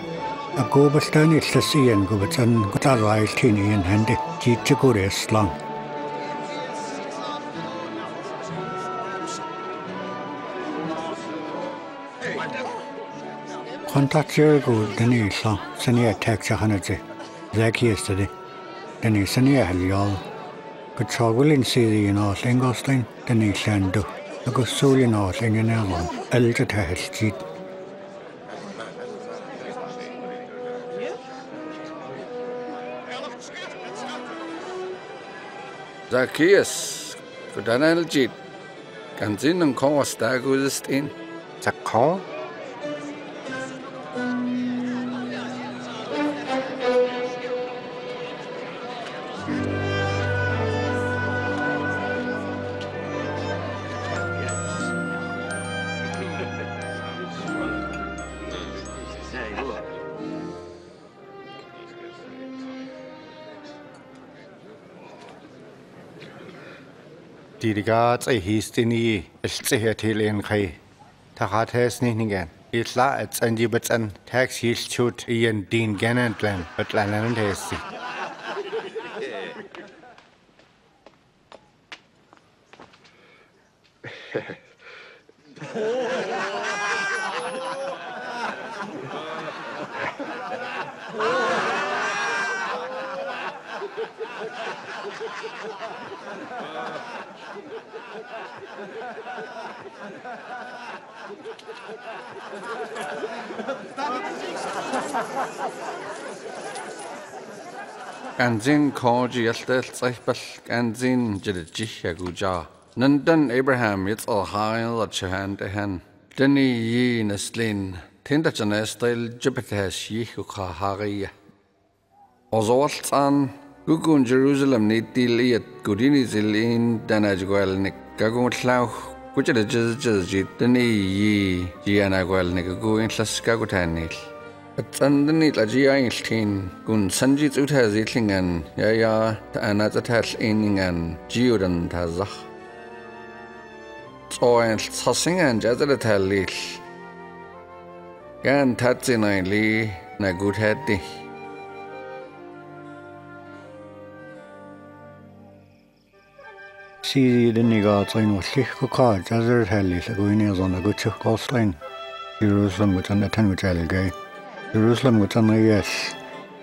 A gobastan is the sea and gobatsan, got a rice tinny and handy, chichikore slung. Contact Jericho, then he saw Senia tax a hundred, like yesterday. Then he Senia had y'all. But so willing see the North Ingolstein, then he sent do. I got so in our thing in our one, a little test cheat. Zacchaeus, could an algeet, Kan sinnen koos tägusest in. Sakko. Dirigat a histini, a stihatil in Kay. Tahates Ninnigan. It's la at Sanjibets and tax his shoot Ian Dean Ganantlan, but Lanantes. Kanzin Koji Yastel Kanzin Jiljiha Guja Nandan Abraham, it's all high at Shahan to hand. Denny ye Neslin, Tindachanestel Jupitesh Yihuka Hari Ozoltan Gugun Jerusalem Nitili at Gudini Zilin, Danajguelnik Gagutlauch. Which is just the knee ye, Gianaguel Nicago in Lascagotanil. But underneath a Giantin, Gun Sanjit Utas eating and Yaya, another tash inning and Giudan Tazah. So and Sassing and Jazzadatal Lish. Gan Tatsin I lay, Nagut Hattie. See the Nigat line was Shikoka, Jazzer Hellish, Guineas on the Gucho Coast line. Jerusalem with an attendant allegay. Jerusalem with an yes.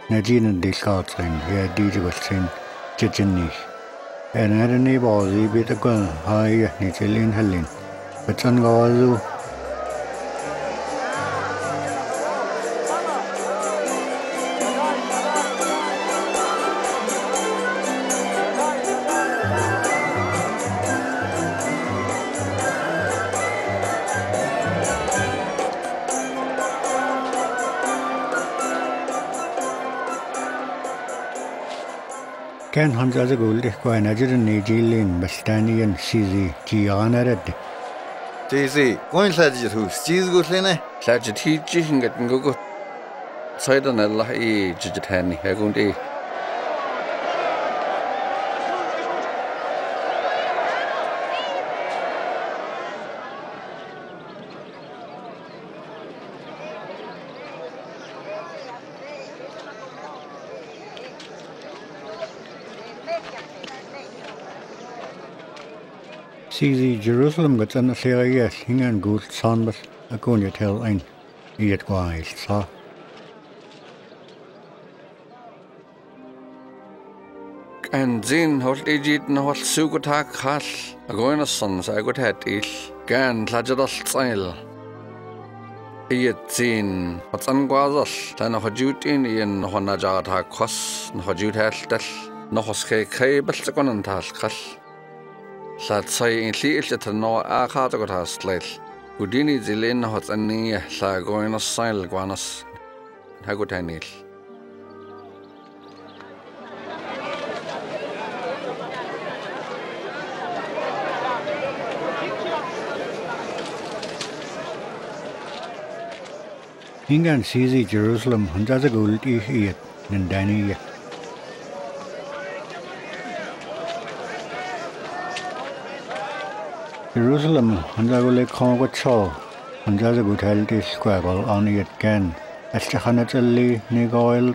Najin and Discard line, where D J was seen, Chichinni. And had a neighbor, he beat a gun, high, Nichil in Helen. But Sangawazu. Can hunt as a gold, and I didn't need Jilin, Bastani, and Cizi, Giana Red. Jizzy, one Sajit who's cheese good lena, Sajit he cheating at Ngogo. Sidon a lie, Jitani, I won't eat. See Jerusalem got an serious thing and good son, but I couldn't tell and yet wise, sir. And then, what did you know? What Sugotak has a going of sons I got at each can Lajadal style. Yet seen what's unguazas than a hojut in Ian Honajata Kos, and hojut has that no hoske cable second and task. Satsai in Slish at no Akatagotas Late. Udini Zilin Hot and Nia Sagoinos Sil Guanos Hagotanil. Hingan sees Jerusalem, and does a gold eat than Danny. Jerusalem, and I will let Congo and the good healthy squabble on it again. As the Hanatali Nigoil.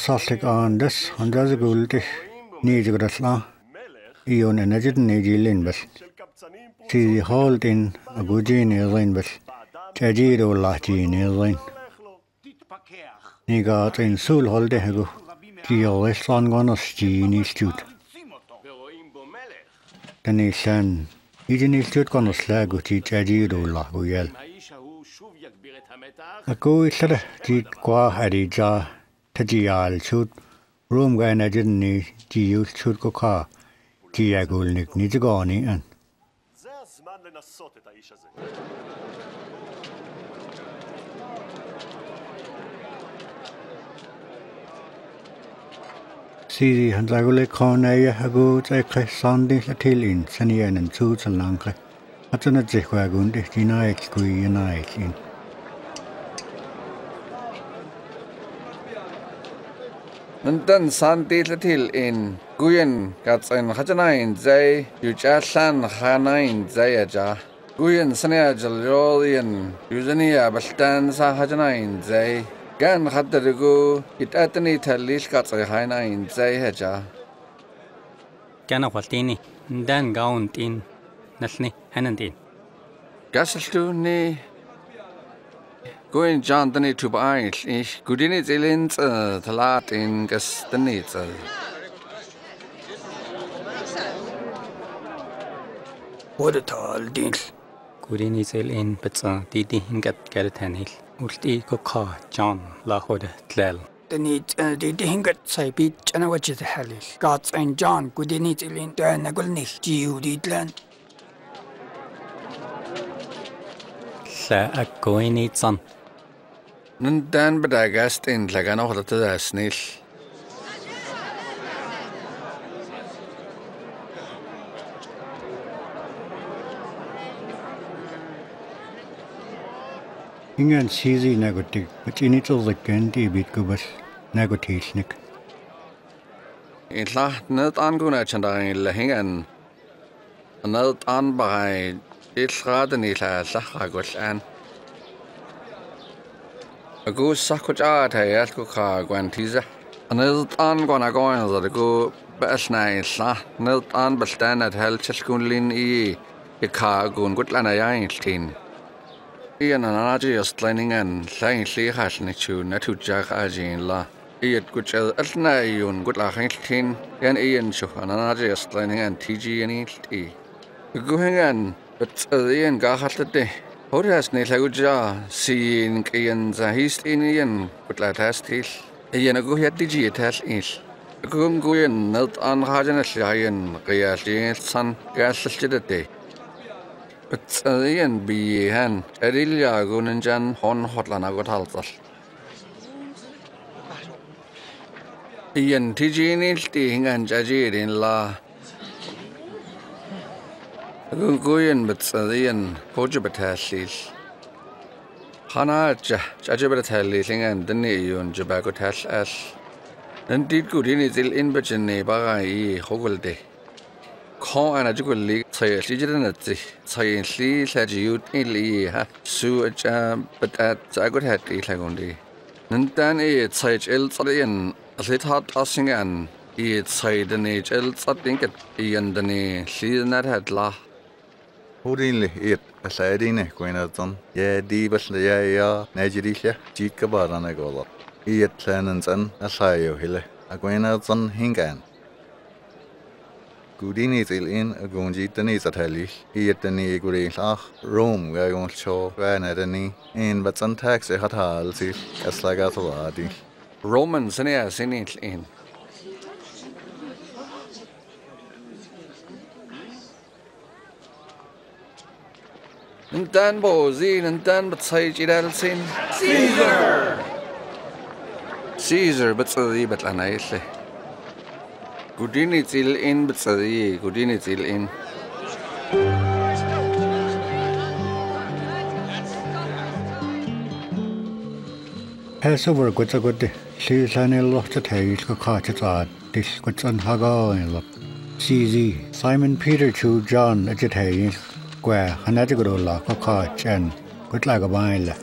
Saltik on this, and that's a good need to grasla. Eon and Ajit Niji Linbus. See the whole thing a good genius linbus. Tajido Lachi Nilin. Nigat in Sul Holdehego. Tio Weston Gonos Genie Stute. Then he sent Eugenie Stute Gonos Laguchi Tajido Laguel. A good set, Tit Qua Hadija. Tajal shoot room gan ajni jiu shoot ko kha kiya golnik nij gani an siri handagole khona ya hago chai khai sandi sathil in sanian an chu chalang khai atuna je khwa gun de tinai kui yanai in And then Santi Latil in Guyen Gats and Hajanain Zay, Uchashan Hanain Zayaja, Guyen Sanya Jalian, Uzania Bastan Sahajanain Zay, Gan Hadarugu, it atani Talish Gats a Hanain Zayaja. Ganapatini, Dan Gaunt in Nasni Hanandin. Gasastuni Going John Danny to buy ich Gudinit Elins, the lot in Gastanitz. What a tall deal. Gudinit in Petsa, Didi Hingat Garatanil, Ulti Coca, John Lahod Tlel. The need Didi Hingat Saibit, Janawach the Hellish. Gods and John Gudinit in the Nagulnis, Giuditlan. A going it son. Nundan but I guessed in Lagano to the snish. Ingan cheesy negative, but in it all the candy bit cubus, negative snick. It laughed not ungunach and I lahingan. Another unby. It's rather neat as Sahagos and a good Sakuja, I ask Coca Guantiza. An old on gonna go in the go best nice, not understand at Helcheskunlin e. A car gun good lana Einstein. Ian and Argy are standing and saying she has not to Jack Argin la. Iat good as Nayun good la Einstein, and Ian Shook and Argy are standing and T G and E. Going on. But the end Gahatlete, who has Nilaguja, seeing Ian Zahist in Ian, but let us teach. Ian a good digit has is. A good Guyan, not unhardened lion, Riazian son, Gasastidate. But the end be hand, Adilia Gunanjan, Hon Hotlanagotaltas. Ian Tijin is teeing and Jajid in La. Guyan but Sadian, Pojabatasis Hana Jajabatalis and the Neon Jabagotas as. Then did good in it in Bajane Barai Hogolde. Call and a juggle league, say science leaves had you in Leha, Sue a jam, but at Zagotat Ilagondi. And then it said Elsadian, a little tossing and it said an age else, I think it Ian Dene, she not had la. Hurriedly it a siding, Quinaton, ye divas lea, Nigeria, Chicabaranagola. Eat tenants and a sayo hill, a Quinaton hingan. Goodin is ill in a gunji tenis at Hellish, eat the knee grace, ah, Rome, where I won't show, ran at any, in but some tax a hot house, a slagato arty. Romans and yes in it in. Ntan bozin, ntan batsay chidal sin. Caesar! Caesar batsadi batlanaile. Gudini til in batsadi, gudini til in. Passover goods a good season a lot to take a cottage on this goods on Hago and look. C Z Simon Peter to John a jetay where another good luck a cottage and good luck a mile.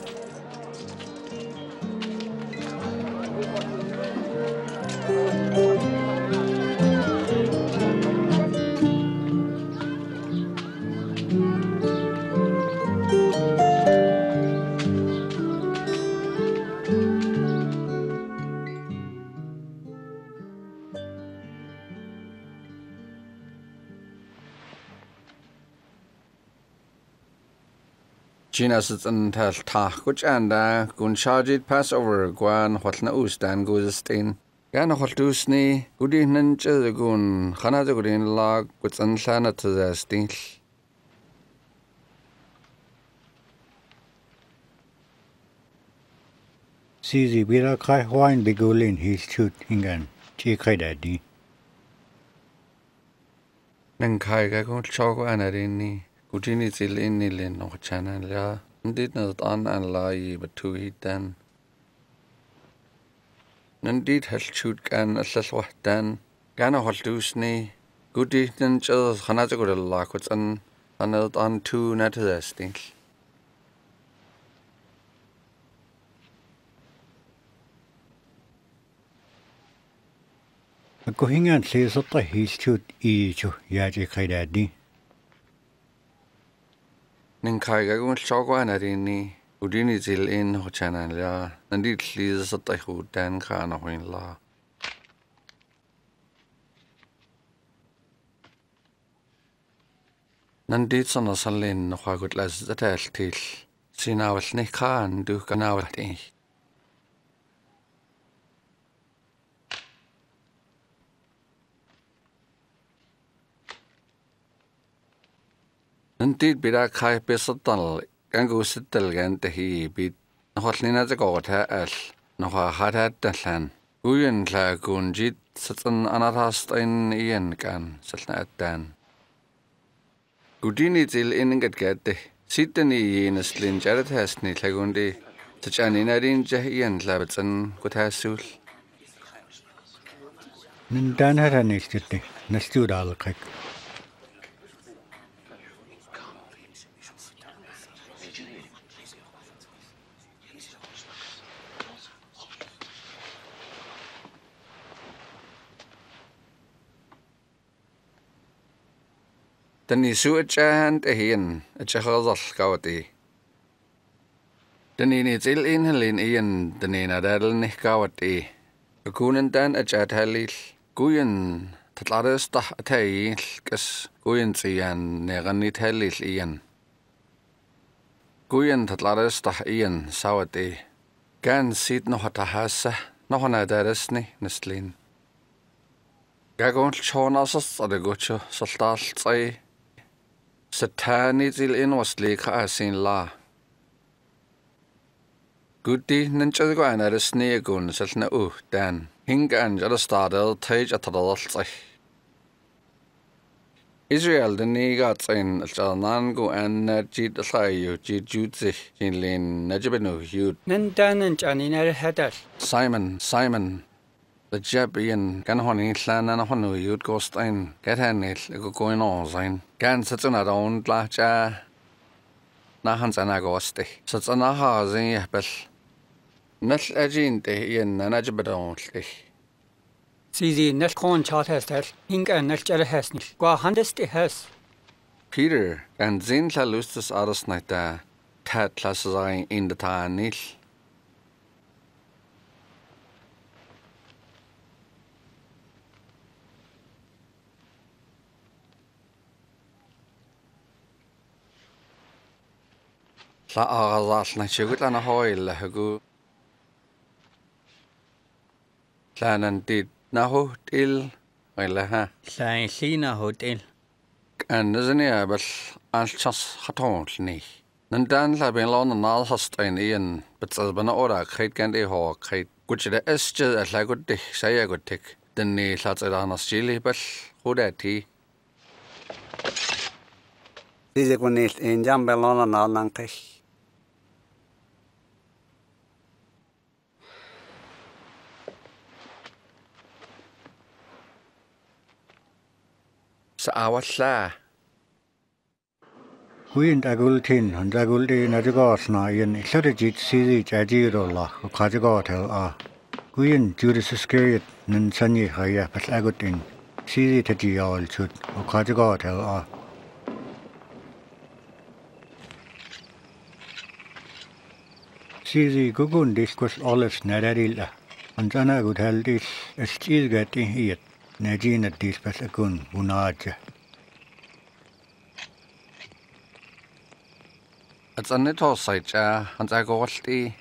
Genesis and Tal Tach, which and a Gunshajit Passover, Guan, Hotna Ustan Guzestin, Gan Hotusni, Goodin and Chesagun, Hanada Green Log, which Anshana to the Stink. Sizi Bira Kai Wine Begulin, his shooting and Chikai Daddy. Nankai Gagun Chogo and Arini. Gudini til inni le nochchana la, ndit not an an la ye batuhi dan. Ndit halchut gan asalwah dan, gana haltusni, gudi nan chadas hanatagura lakwats an, anat an tu natadastink. Akuhingan says that the history is to Yajikadadi. Ninkaiga won't shock one at any. Udini till in Hochana la, and it leaves at the hood and carnahoin la. Nandits on a salin, no good less the tail till. See now a snake can do can out at any. Indeed, be that high pistotal, and go sit till again to he beat Hotlin as a god her ash, no her hard at the land. Uyen lagunjit, such an anatast in Ian can, such not then. Goodini till in get get the sit in a sling jarret has neat lagundi, such an inadin jahi and labitson could have suit. Nindan had an estate, nestud all crack. Then he saw a chant a hen, a chahal scouty. Then he needs ill in Helene Ian, the Nina Dadel Nicouty. A coon and then a chat hellish. Guyan, Tatladesta a tailkes, Guyancy and Neranit hellish Ian. Guyan Tatladesta Ian, Sawati. Gan seat no hatahasa, no hona dadesni, Nestlin. Gagon Chonasas or the Gucho, Saltas, say. Satanit in was lake as in la. Goody Ninchago and at a sneer gun, such no ooh, then. Hink and Jadastadel, Tage at the Lost. Israel the Negats in Jalnango and Najid Sayu, Jujutsi, Jinlin, Najibino, Hugh. Nandan and Janina Haddad. Simon, Simon. The Jebian can honey slan and honey you'd go stein, get any going on sign. Can such an around lacha Nahans and Agosti, such an ahas in Yapel. Nest a ginty in an ajabadonski. See the nest corn chart has that, ink and nest jelly has not. Go a hundred has. Peter and Zinta Lustus are snight there, tat classes in the tarnish. La Arazas Nachugut and a hoil, Hagu Clan and did Naho till Ilaha. Sain Sina Hotel. And as an airbus, I'll just hatonly. Nandan having long and all hostile in, but Salbana ora, Kate Candy Hawk, Kate, which the Esther as I could dick, say I could tick, then the Satsarana Silly, but who that he? This is when it's in Jambelon and all Nankish. Hours la. We in Dagultin and Daguldi Nadagosna in Saturday Sidi Jajirola, Kajagotel are. We in Judas Iscariot, Nansani Haya Pasagutin, Sidi Tajiol should, or Kajagotel are. Sidi Gugun discussed all its Nadarilla, and Zana would held this as cheese getting here. Najin at this Pasagun, Bunaja. It's a netto site, and I go the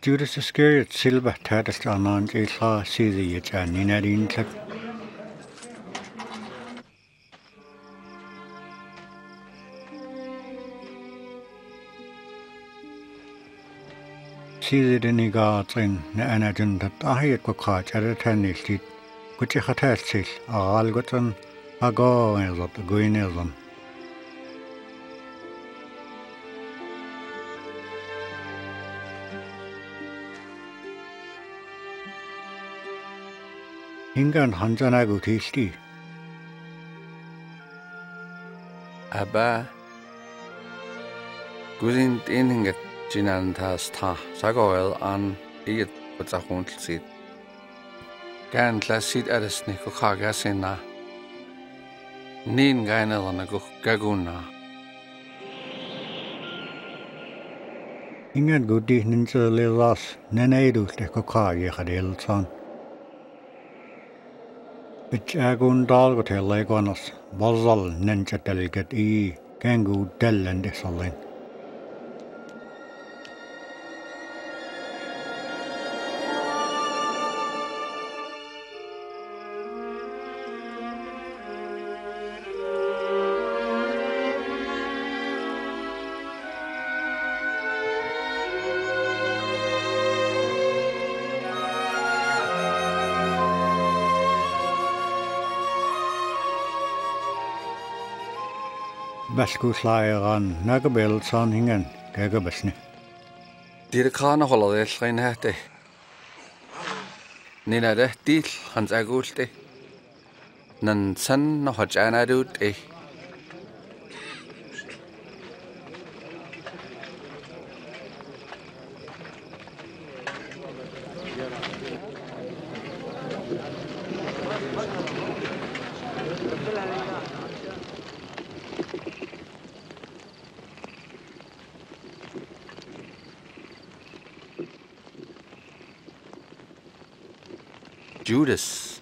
Judas Iscariot silver tatters on Mount Isla, see the yet and in a insect. See the Denigards in the Anagen that I had cocked at a tennis seat, which a hatasis, a algoton, a goin' of the Guinism. Ingan Hanzanaguti. Abba Guzin Inget. Jinan has ta sagoel an eat with a hunt seat. Gant less seat at a snickocagasina. Nin gainel on a gaguna. Ingat good evenings early loss, Nenadus the coca yehadil son. Which agun dalgotel legonos, bozal nenchatel get e, gangu del and desolin. Baskuslayer on Nagabel Sonhingen, Gagabasne. Did a carnival of this rain hatty? Nina de Deal, Hans Aguste. Nan son no Hajana duty. Judas.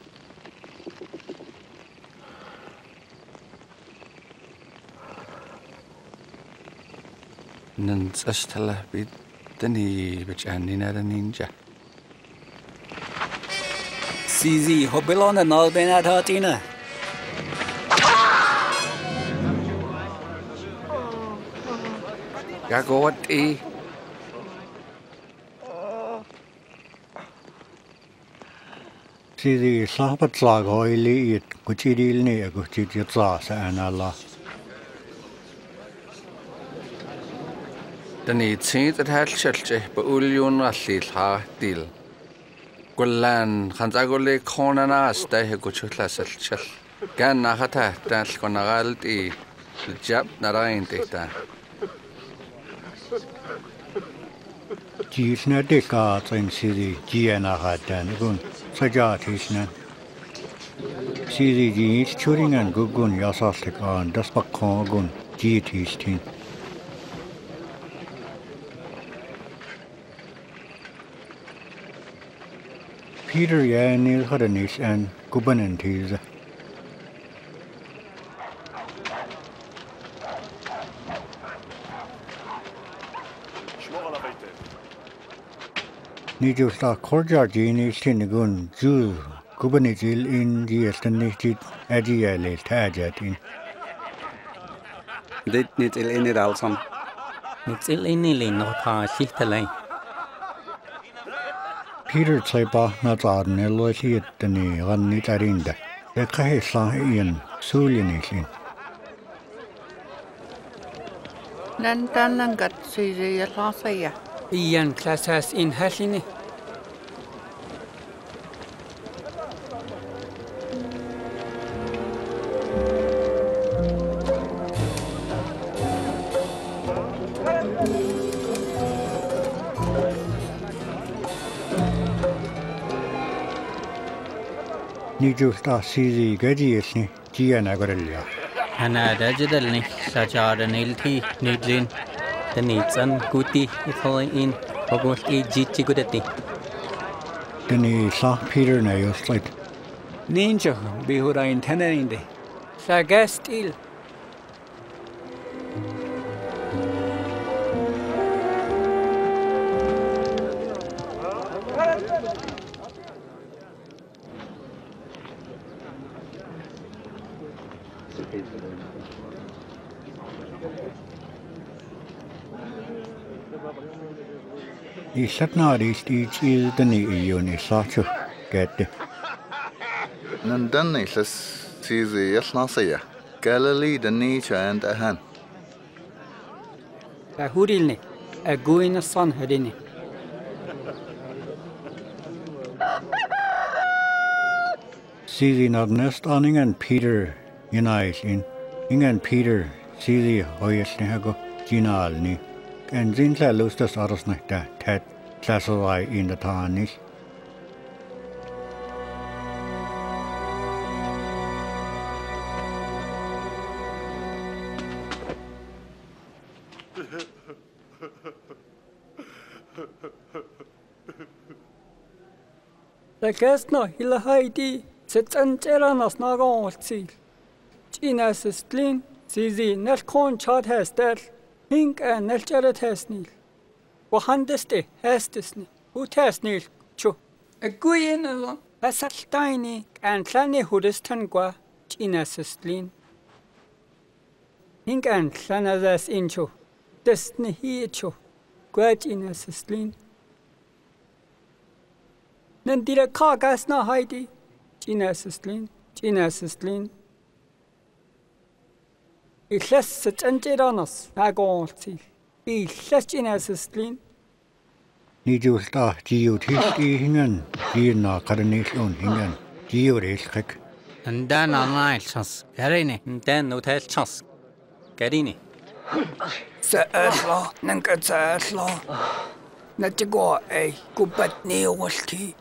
Nans astala bid dani bich anina ninja. Sizi hobilon and all been at Hartina. Gagot e. See the slapper slag oily it, which he deal near good to your class and Allah. The need seems that had church, but Ulion Rassil ha deal. Gulan, Hansagole, corn and ass, they had good to class at church. Ganna hatta, dance conaral tea. The Jap Narain data. Gees not the cards and see the Giana had done good. Sajatisna. See the G's chewing and Gugun Yasastic on Daspakongun, G. Tistin. Peter Yanil Hadanis and Gubanantis. Nijusta Korja Gini Sinigun, Jew, Gubanizil in the Estanish Agiale Tajatin. Det nit il ini dalsam. Nit il ini lin nopa sihtele. Peter tlepa nataden elosi etni ran nitarinda. Dekahe sahin sulinisin. Nantanang kat siya lasaya. Iyan klasas in hasini. Nijusta sizi gadiyesni jiana gorilla. Hana dajadalni sajaranilti nidlin. The nitsan kuti ifalin in ogos e jitchi gudati. The nisa Peter na yoslit. Ninjo bihura in tenerinde. Sagastil. The Sapnadist each is the new unisacho. Get it. Nandanis sees the Yasnasaya, Galilee, the nature and a hand. A hoodilne, a going a son had in it. See the Nordnest on Ing and Peter, Unice in Ing and Peter, see the Oyasnago, Ginalni. And since I lost this other night, that that's why in the town is. The guest no, he la Heidi. Sits and Jeranas Nagon seal. Gina's is clean. See the Nelcon chart has that. Think and natural testing. Wahandeste has this. Who tests Nil? Chu. A guin alone. A such tiny and sunny hoodest tangua. Inassistlin. Think and sunnazas incho. Destiny he cho. Grudge inassistlin. Nandira cargas na Heidi. Inassistlin. Inassistlin. It less such antidonos, Nagonsi. Be such in as a sling. Need you start geotisty hingen, Gina Carnation hingen, georisk. And then on my chance, Garini, and then no test chance. Garini. Sir Ursula, Nanka Sir Ursula. Not to go, eh? Good but near was tea.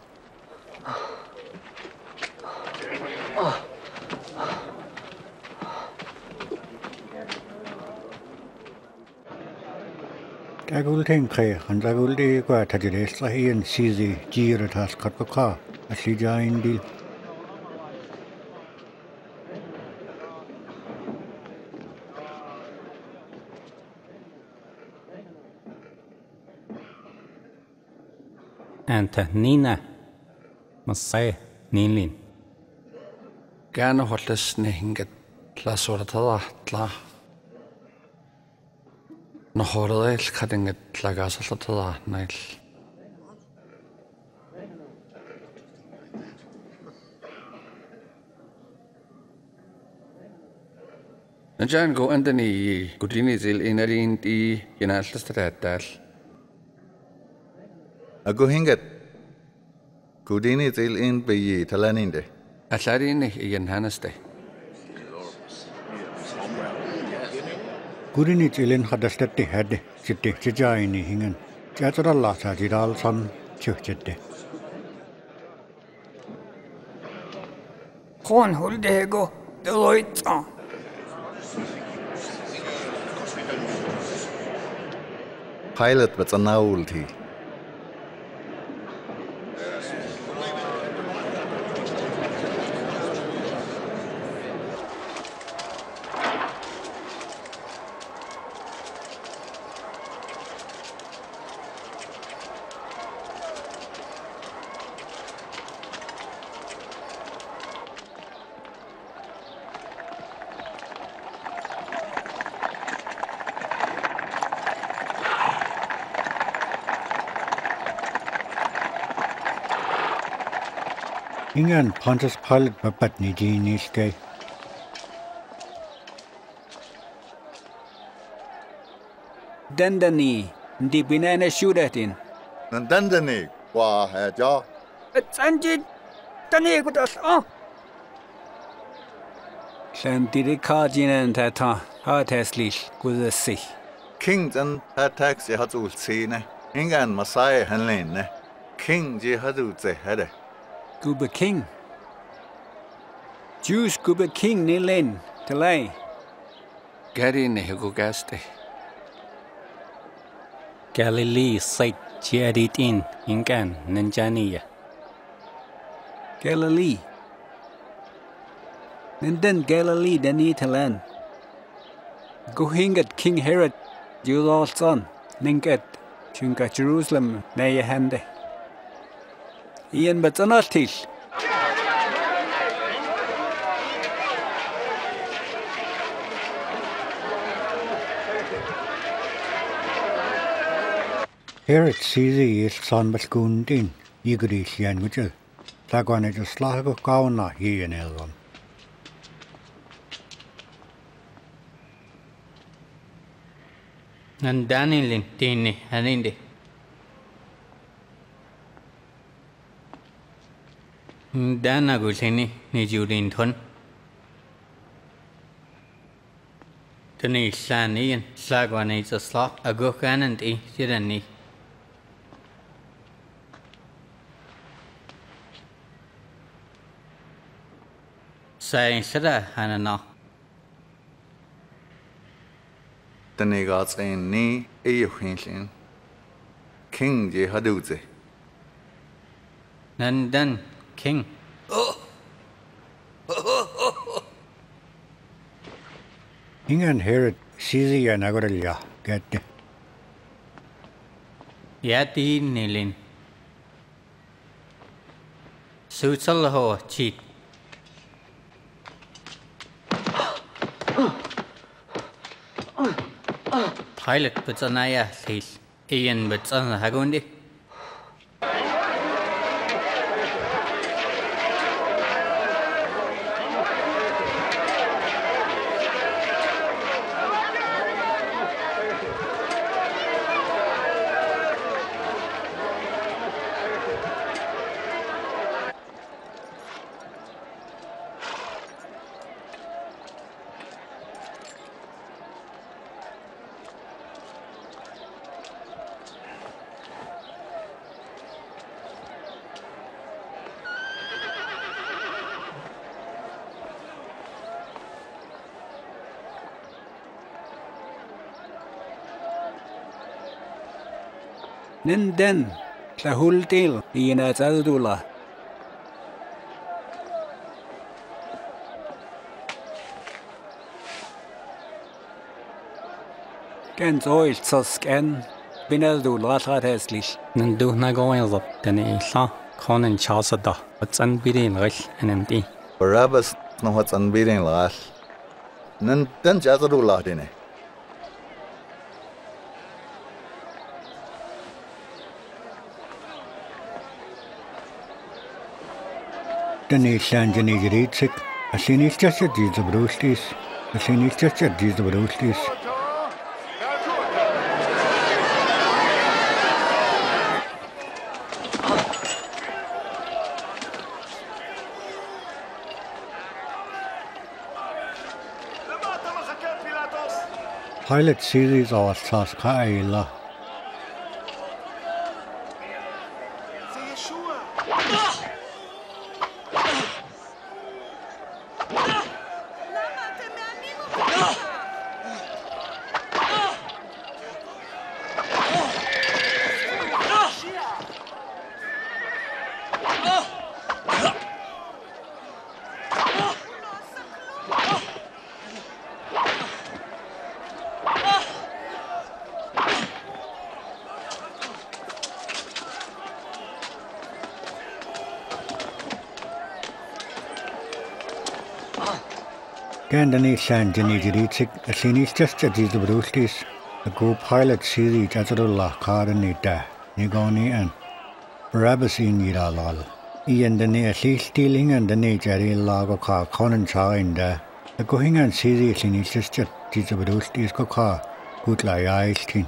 I will think, and I will be quite a great and see the Gira Taskaka, a Sija Indi. Antonina must say, Nilin. Gano hot listening at Lasorata. No horror cutting it like a satellite night. The Jango and the knee, good in his ill in a ring, the United States. A good hinget. Good in his ill in be ye talaninde. A sarin in Hanneste. Gurinit ilin hadastatti had sitti sijaini hingen. Jatralla sajidal san chuchette. Kon huldego Deloitte. Pilot with an old tea. Ingan Pontus Pilate Babatni Diniske. Dandani, the banana shoot at in. And Dandani, wah, had ya? It's Anjid Dani with us, oh. Shandiri Kajin and Tata, Hartaslish, good as sea. Kings and attacks the Hatul Sine, Ingan Messiah and Lane. King Jihadu the header. Guba King. Jews Guba King Nilin, Talay. Gary Nehugaste. Galilee Sait Jadit in Ingan Nanjania. Galilee. And then Galilee, then Italan. Gohingat King Herod, you lost son, Ningat, Chunga Jerusalem, Naya Hande. Ian but an artist. Here it sees his son but scooned in, Igris Yanwichel. Tagon is a slag of Kauna, he and Elon. And Danilin, Tini, and Indi. Dana Gusini, Nijudin Ton. Tony Sani and Slagwan is a slot, a gokan and e, Sidani. Say, Sada, Hanana. Tony Gods ain't knee, a Hinchin. King Jehaduze. Nan done. King. Oh. King and Herod, Sisi and Agorilla, get Yati Nilin. Suitsalho, cheat. Pilot puts on Aya, says Ian puts on Hagundi. Ninden, Tahultil, Ianat Azula. Ganz oil Sasken, Binazula Tateslich. Nindu Nagoil, then Isla, Con and Chasada, what's unbeating rush and empty. Barabbas, no what's unbeating rush. Ninden Jazadula dinner. The nation is rich, a sinister disease of roasties, a sinister disease of roasties. Pilot series of Saskaila. Gandani San Janijiritsik, a sinister studies of roasties, the co pilot series Azarullah Karanita, Nigoni and Barabbas in Yiralal. Ian the near sea stealing and the nature in Lago car concha in the going and serious in his sister, Tisabadus disco car, good like ice tin.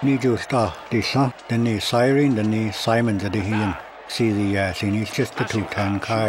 Nijusta, the son, the knee siren, the knee Simon the Dehian, see the ass in his just the two tan car.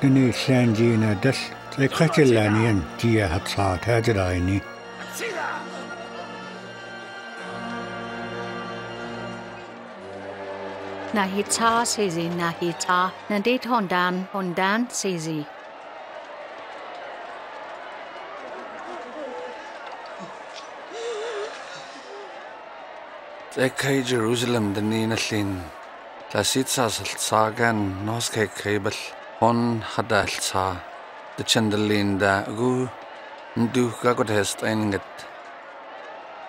The new Sanjina, this the Catalanian Gia had sought Hajraini. Nahita Sizi, Nahita, Nadit Hondan, Hondan Sizi. The Kai Jerusalem, the Nina Sin, the Sitsas Sagan, Noske Cable. On Hadalsa, the Chandelinda Gu, Ndu Gagotest Enget.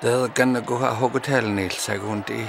Del Ganaguha Hogotel Nil Sagunti.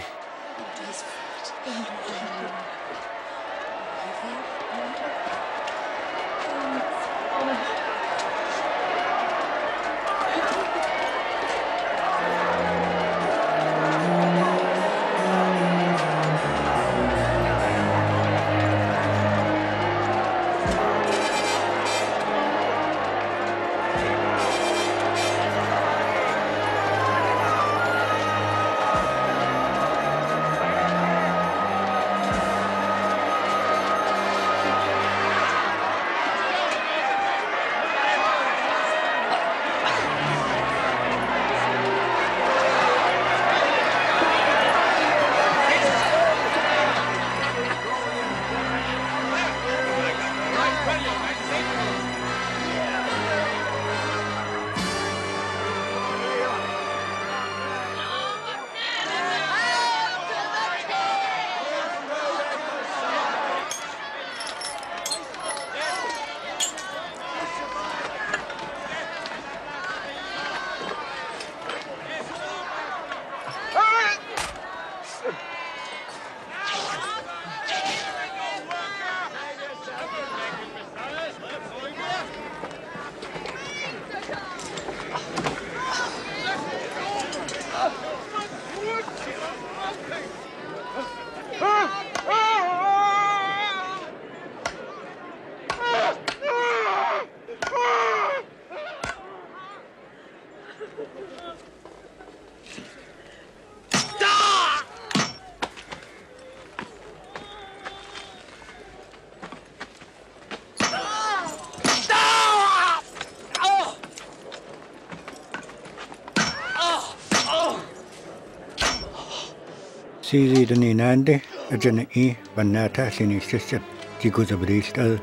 See the Ninandi, a Jenny, Banata, Sini sister, Jigos of Bristol,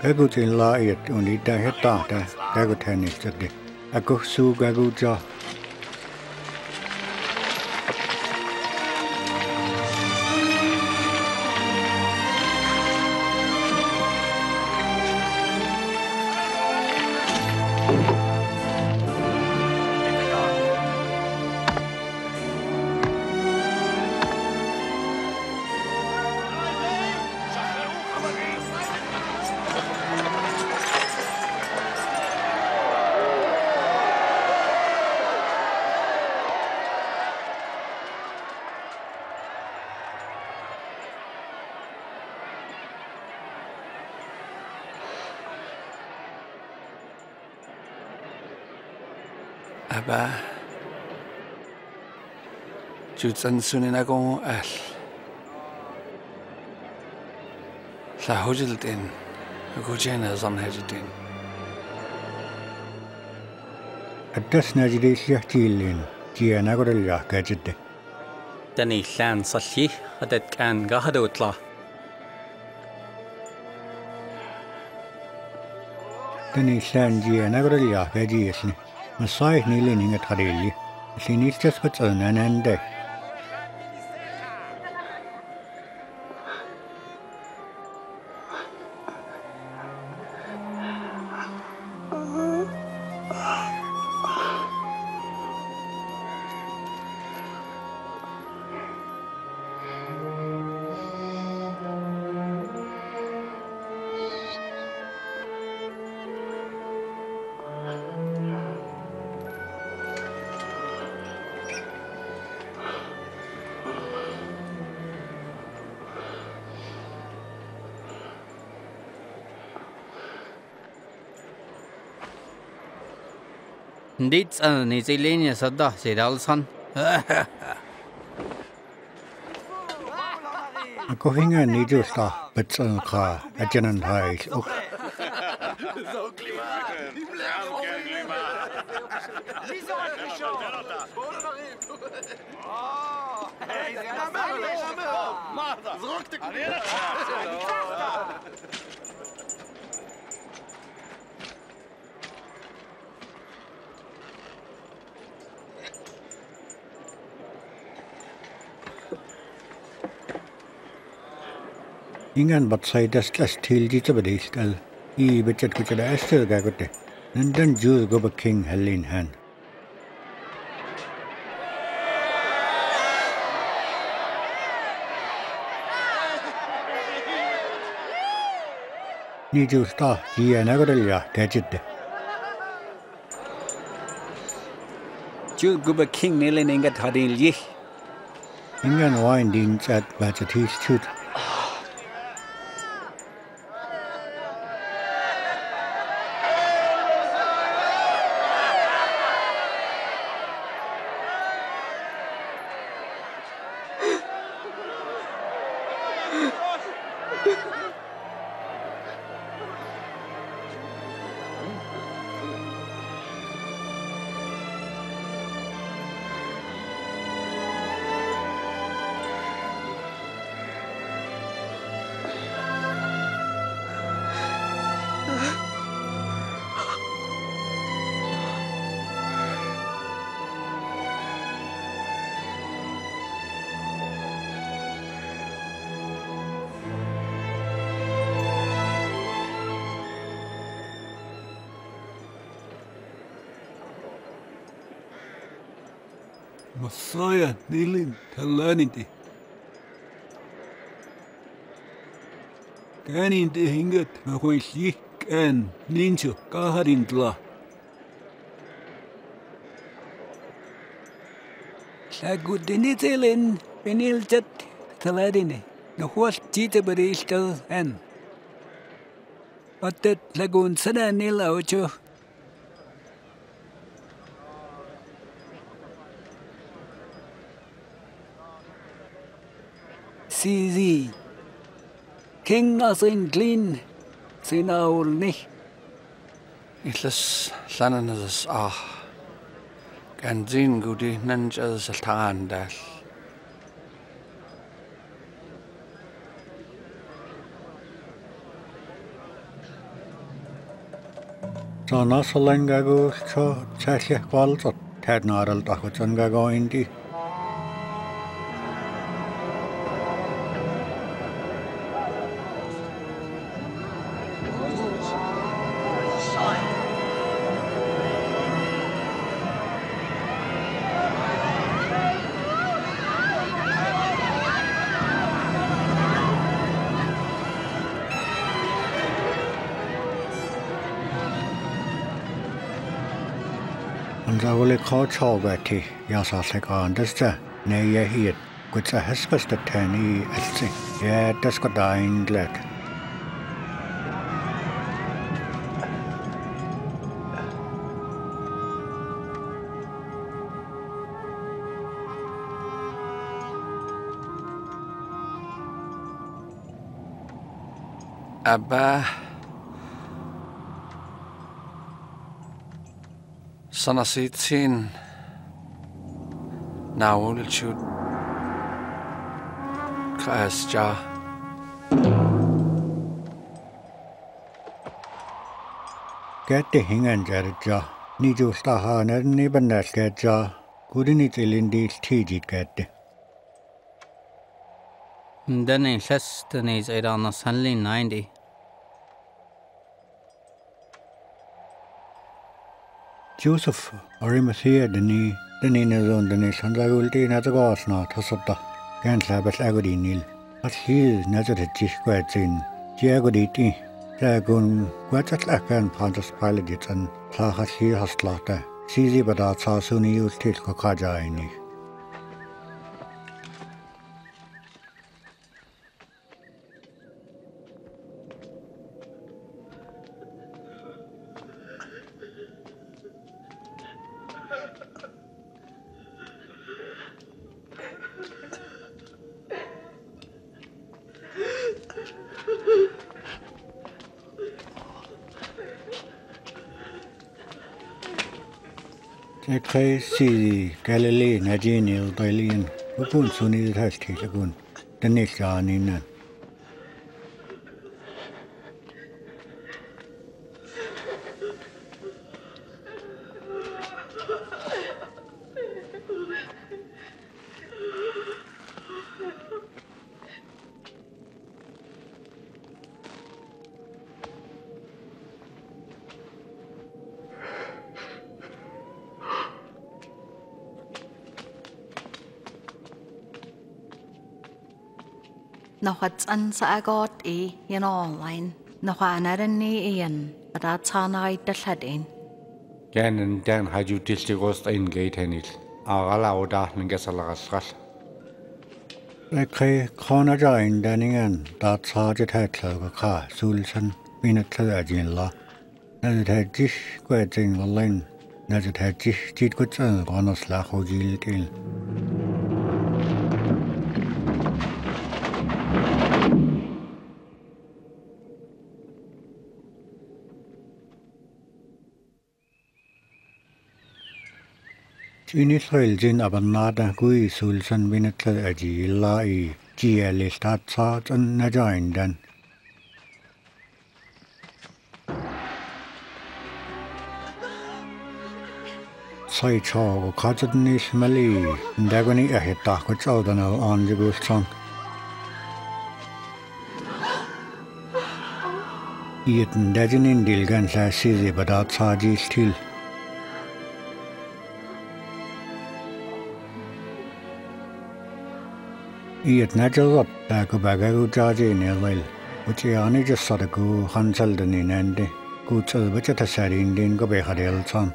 Gagut in Layet, only Dahata, Gagutan is the day. Agosu Gaguja. Aba jutsansunin akong al lahujiltin gujena zanhajiltin addas najili siyahtilin kiyana gorilla kajidde tani lan salli adat kan gahadu tla tani lan kiyana gorilla kajiyesni Masai Nili Ninga Tarili, she needs just what's on an end day. Indeed, and it's a linear sada, said Alson. A cohinger and need your star, but some car, a genuine high. Ingan but say that's just till the base tell. E bitchet kuchada astel gagote. And then Jews go back king hell in hand. Need you start ye and agorilla, catch it. Jews go back king nil in ingat hadil ye. Ingan winding at budget his shoot. Messiah kneeling to learnity. Can in the hingat which ye can ninja kaharintla. Lagudinitilin, Beniljet, Taladine, the horse cheatabadistal hen. But that lagoon sada nila ocho. King as in clean, sin our nicht. Itlas Sananas ah, can zin goody nanjas a tandas. So Nasalangago, so Chassia Walls or Tad Naral Takachangago indeed. Chogati, Yasasek understand, nay, ye heat, which a hespest attorney, as sing, yet does go dying glad. Abba, sanasitsin naulchut kaasja. Kettihingan järja, nijustahaner nibannas ketja, kudinitilindis tiijit ketti. Mdani lästanis edanas hallin naindi. Joseph Arimathea deni deni nazon deni sanjagulti natagosna thasutta kanslabas agodinil athil nazaretchi kwatin jagoditi jagun kwatlakan pandas paleditan thahasi haslata sizi badatsa suni ustil ko khajaini. Kai si Galilee najini udailin upun suni thasti lagun tanishani na What's answer I got e in online. No one had any in, but that's how I did in. Then and then had you till the ghost in gate and it. I'll allow that and guess a last rush. Like a corner joined Danning and that's how it had a car, Sulson, been a tragedian law. As it had this great in the lane, as it had this cheat good son on a slack of guilty. In Israel, Jin Abanada Gui Sulsan Vinatla Aji Lai G L Statsat and Najoindan. Sai Chaw, Kazadnis Mali, Dagoni Ahita, which Odano on the Gustong. Yet Dajanin Dilgan Sassizi, but outside still. Yet natural up back of Bagago Jaji in a well, which he only just saw the goo, Hansel the Ninandi, good sell which at a sad Indian go by Hadel son.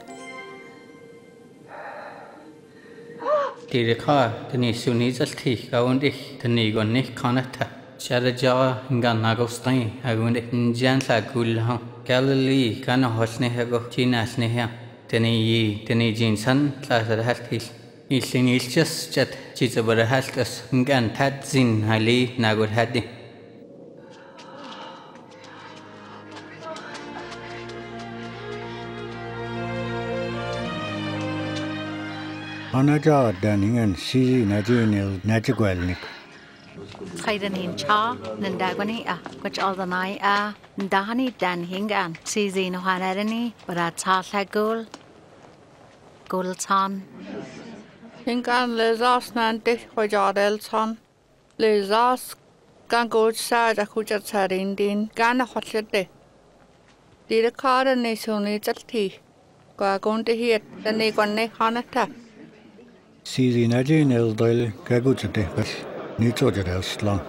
Did a car, the Nisunis as tea, I won't it, the Nigon Nick Conata, Sharajawa, Ganagostein, I won't it in Jansa Gulham, Galilee, Ganahosnehago, Ginasneha, the Ni, the Nijin son, Lazar Haskis. Is in his just chat, Chisaber Haskas, Gan Tatzin, Ali, Nagur Hadi. Anaja Dunning and Sizi Najinil Najiguelnik. Hidanin Cha, Nandagoni, which all the night are Dahani Dan Hingan, Sizi Nohanarani, but that's half a goal. Goldson. Hingan Lizas Nanti, Hojadelson, Lizas, Gango Sad, a Hujat Sarindin, Gana Hotsete. Did a car and a sonnet at tea. Go a going to hear the Nigone Hanata. See the Najin Eldil, Gagujate, but Nitodels long.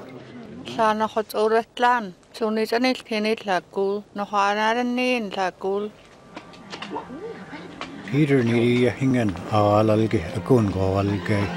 Sana Hots or Atlan, soon is an ilkinit lagul, no Hana and Nain lagul. Peter needy a hingan, a lalge, a gun go alge.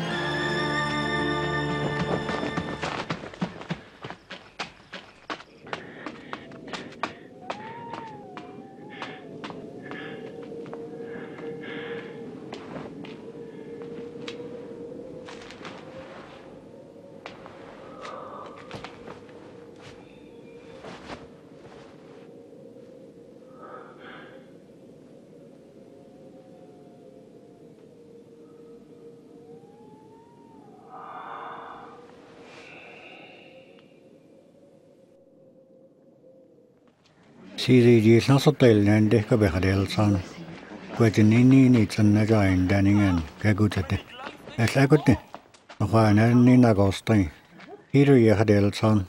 Siisiis nasotelleen tehkä behdelsan, kuitenkin niin itsenä jain dänningen kekutete. Es äkutti, nokainen niin agostain, hirjehdelsan,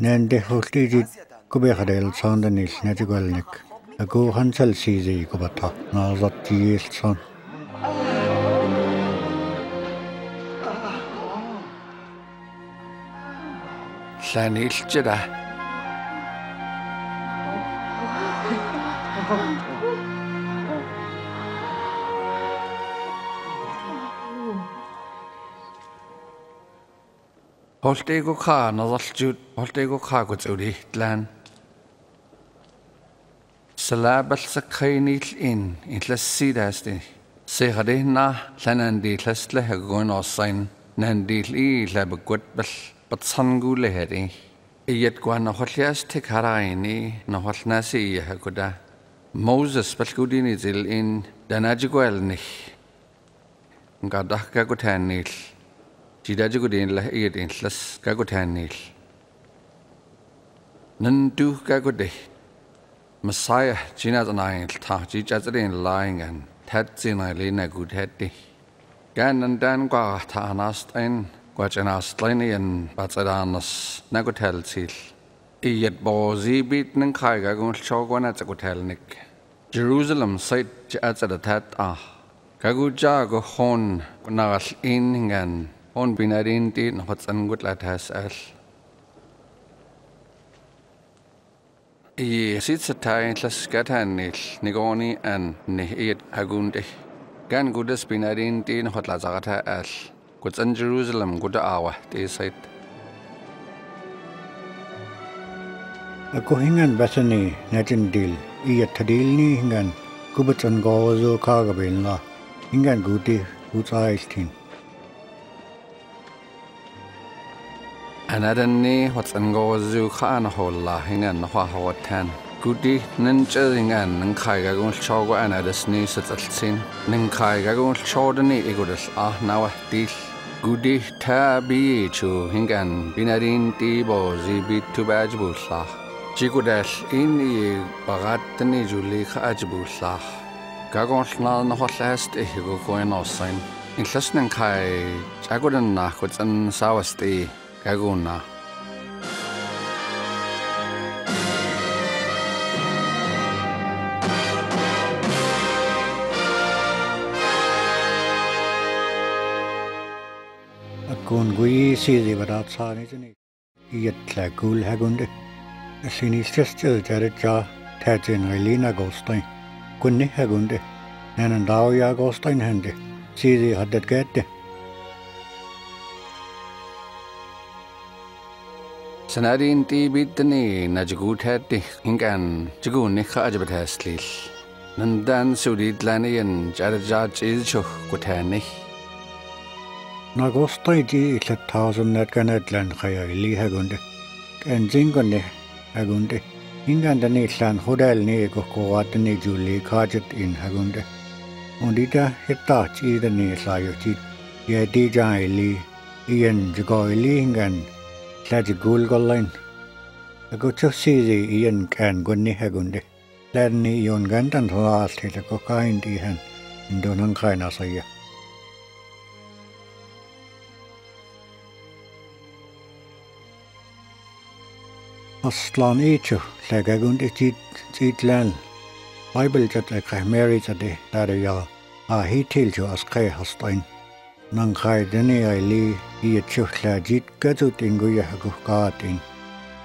nän tehostiisit kubehdelsan dennis netikölnek, ja kuuhan sel siisii kubata naasattiilsan. Sen iltsidä. Holteiku kaana daltsuut, holteiku kaakutsuuli tlään. Salaabalsakhainiil in, intlassiidästi. Sehadihnaa länändiilhäs lehäkuun ossain, nändiil iiläbäkuatbal. Patsangu leheri. Iyad kwa nahollias te karaini naholnasi iha kuda. Moses palkudini zil in danajiguel nich. Nga dah kagutanil. Jidajigudin lah iyad in las kagutanil. Nandu kagudih. Messiah jinazanayin tahji jazarin laingan. Tatzinaili nagudheti. Ganandan kwa taanastain. Gwachan astlainian batsadanas nagutelsil. Iyad bozi bit nang kaiga gung chogwan atsagutelnik. Jerusalem site jatsadatat ah. Kaguja go hon nagal ingan. Hon binarin di nopatsan gutlatas al. Iye sitsatain tlaskatanil nigoni an ni iyad hagundi. Gan gudas binarin di nopatlazagata al. What's in Jerusalem? Good hour, they said. A Kohingan Bethany, Natin Dil, Eatadilni Hingan, Kubits and Gozo Cargabilla, Hingan Guti, who's eyes tin. Another knee, what's in Gozo Carnahola, Hingan, Hawa Tan. Guti, Nincheringan, and Kaigagon Chogo, and other sneeze at sin. Ninkaigagon Chodani, Egodus, ah, now a deal. Goody tabi chu hingan binarin tibo zibi to bajbusa. Chikudash in the baratani julik ajbusa. Gagonslan hotlast ehigo coinosin. In Sasnan Kai, Jagodan Nakuts and Sawasti, Gaguna. Kungui siisi vadat saanitani. Iet läkul hägunde. Sinistestel teretja tätin relina gostain. Kunni hägunde. Nänen dauja gostain hände. Siisi haddet kätte. Sanadin tibittani najgut hätti. Hinkan jigunni khajabat häslis. Nandan suditlanien jaretja chizchuk kutani. Nagosta di is a thousand that can at Lankaya Lihagunde, and Zingone Hagunde, Ingandani San Hodel Nego Coatani Julie Carget in Hagunde. Undita Hitach is the Nisayoti, Yadija Lee, Ian Jagoiling and Sajigulgolin. A good of Sizi Ian can Gunni Hagunde, Lanny Yongantan last hit a cocaine dehan in Donankaina Saya. Aslan echo, like a good cheat, cheat land. Bible that I can marry today, that I are he tells you as Kai Hostain. Nankai Dene I lee, he a chuchla jit, get out in Guyahaku garden.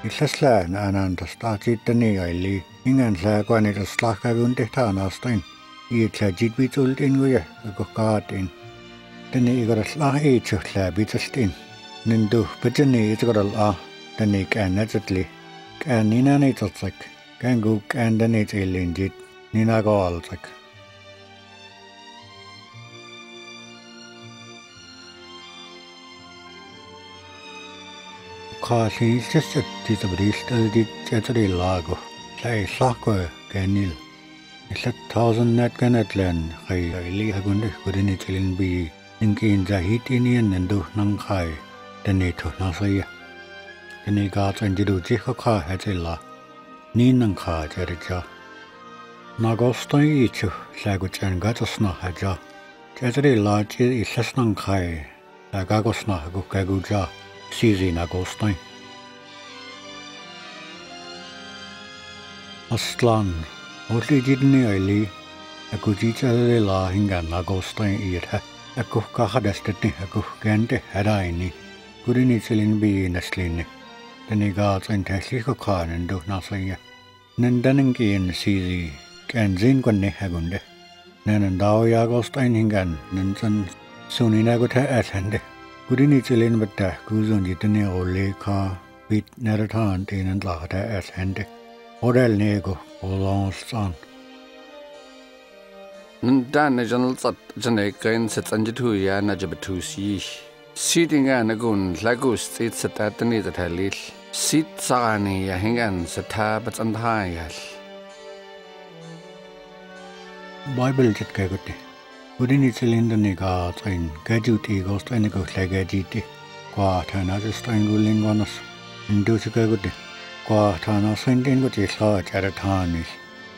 It's a slan and understand it Dene I lee, in and like when it is slack a good tan Hostain. He a jit with old in Guyahaku garden. Then he got a slah echo, like bit of stin. Nindu, but the knee is got a la, the neck and naturally. Can Nina Nitsak, can Gook and the Natal injit, Nina Golsak. Kasi is just a disability did Chattery Lago, Say Sako, Ganil. It's a thousand net can at land, I really have gone to good in it in be, thinking the heat Indian and do Nankai, the Nato Nasaya. Any guards and did a jihaka had a law. Ninan Kaja Nagosta each Saguch and Gatosna Haja Chatri Laji is Sesnan Kai, Sagagosna Gukaguja, Sizi Nagostai Aslan, only didn't nearly a Gujicha Lahing and Nagostai eat a Kukaha destiny, a Kukente Hadaini, Gurinichilin be in a slin. The Nigats and Tesikokan and do nothing. Nendanki and Sizi can Zinkon Nehagunde. Nan and Daoyagostain Hingan, Nansen Suninaguta attend. Gurinichilin but the Guzun Jitani or Leka, beat Naratan in and Lahata attend. Odel Nego, Olon's son. Ndan Janels at Janeka in Setsanjituya Najabatusi. Sitting and a gun, Lagus sits at the knee that I lit. Sits on a hang and set habits and high. Bible jet cagote. Within its cylinder niggas and gadgety ghost and a ghost like a jetty. Quart and other strangling on us. And do you cagote? Quart and a sending with his large at a tarnish.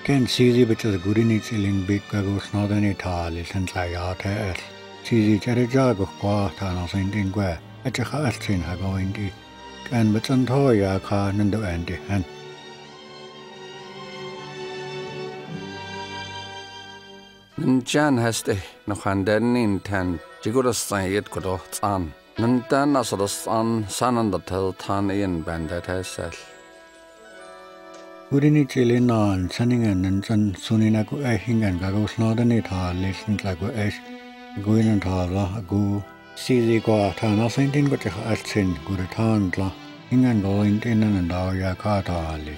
Can see the bitches good in its cylinder big cagos northern Italy since I got her. See the Jerijago Quartana Saint Inquire, at a Hastin Hagoindi, and Betsantoya Khan and the Andy Han. Jan has the Nohandan in ten, Jigurasai it could off son, Nantan as the son, son and the tell tan in bandit herself. Udinichilina and Sunning and Nansan, Suninaku Ehing and Gagos Northern Ita, listened like a Going and Tala, go see the Guatana Saint in which I sent Guratantla, Ing and Goint in and Daya Cartalis.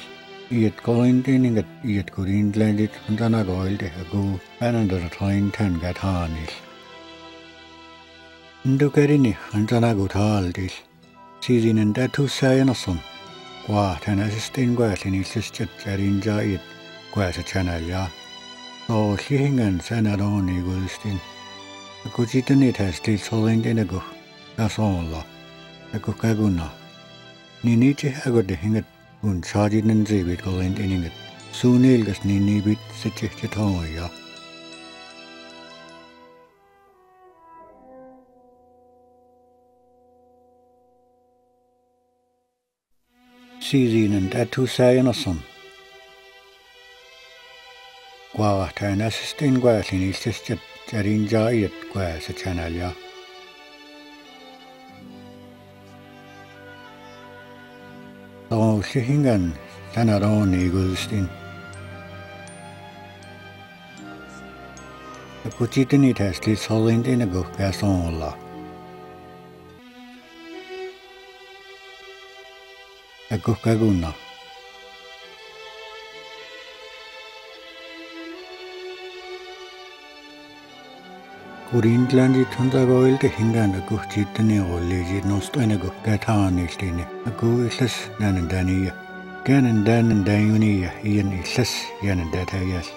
Yet Goint in it, yet could inland it, and then I goiled a go, and under the train ten got harness. Ducarini, and then I got all this. Seizing and that two sayanason. Guat and assisting Guat in his sister Charinja it, Guat a chanalia. So seeing and Sanadoni Gulstin. A Kuchitanit has still solent in a go, that's all. A Kukaguna Ninichi Hagot the Hingat, Un Charged and Zibit Golent in it. Soon Ilgas Nini bit Sichitoya Season and Tattoo Sayanason. Quat and assisting Guas in his sister. Charinja yet quas a chanalia. So Shihingan, Sanaron Eaglestin. The Puchitanit has this holland in a go gasola. A Gukaguna. Greenland Tundagoil to Hingan, a good chitany or lazy nostanago, that harness in a good excess than in Dania. Can and then in Diunia, Ian excess, Yan and that yes.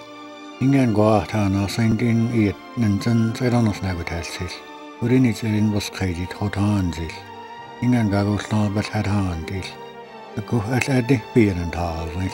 Hingan Guatan or Saint in it, Nansen, Seronos Nagatasis. Green is in was crazy, hot hanses. Hingan Gagos now but had hanses. A good as a dick beer and harness.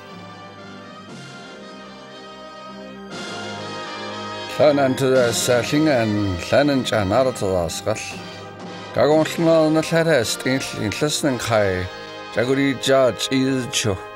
Then to the setting and then to another to the skull. Gagonal not let us in listening high. Jaguri judge is true.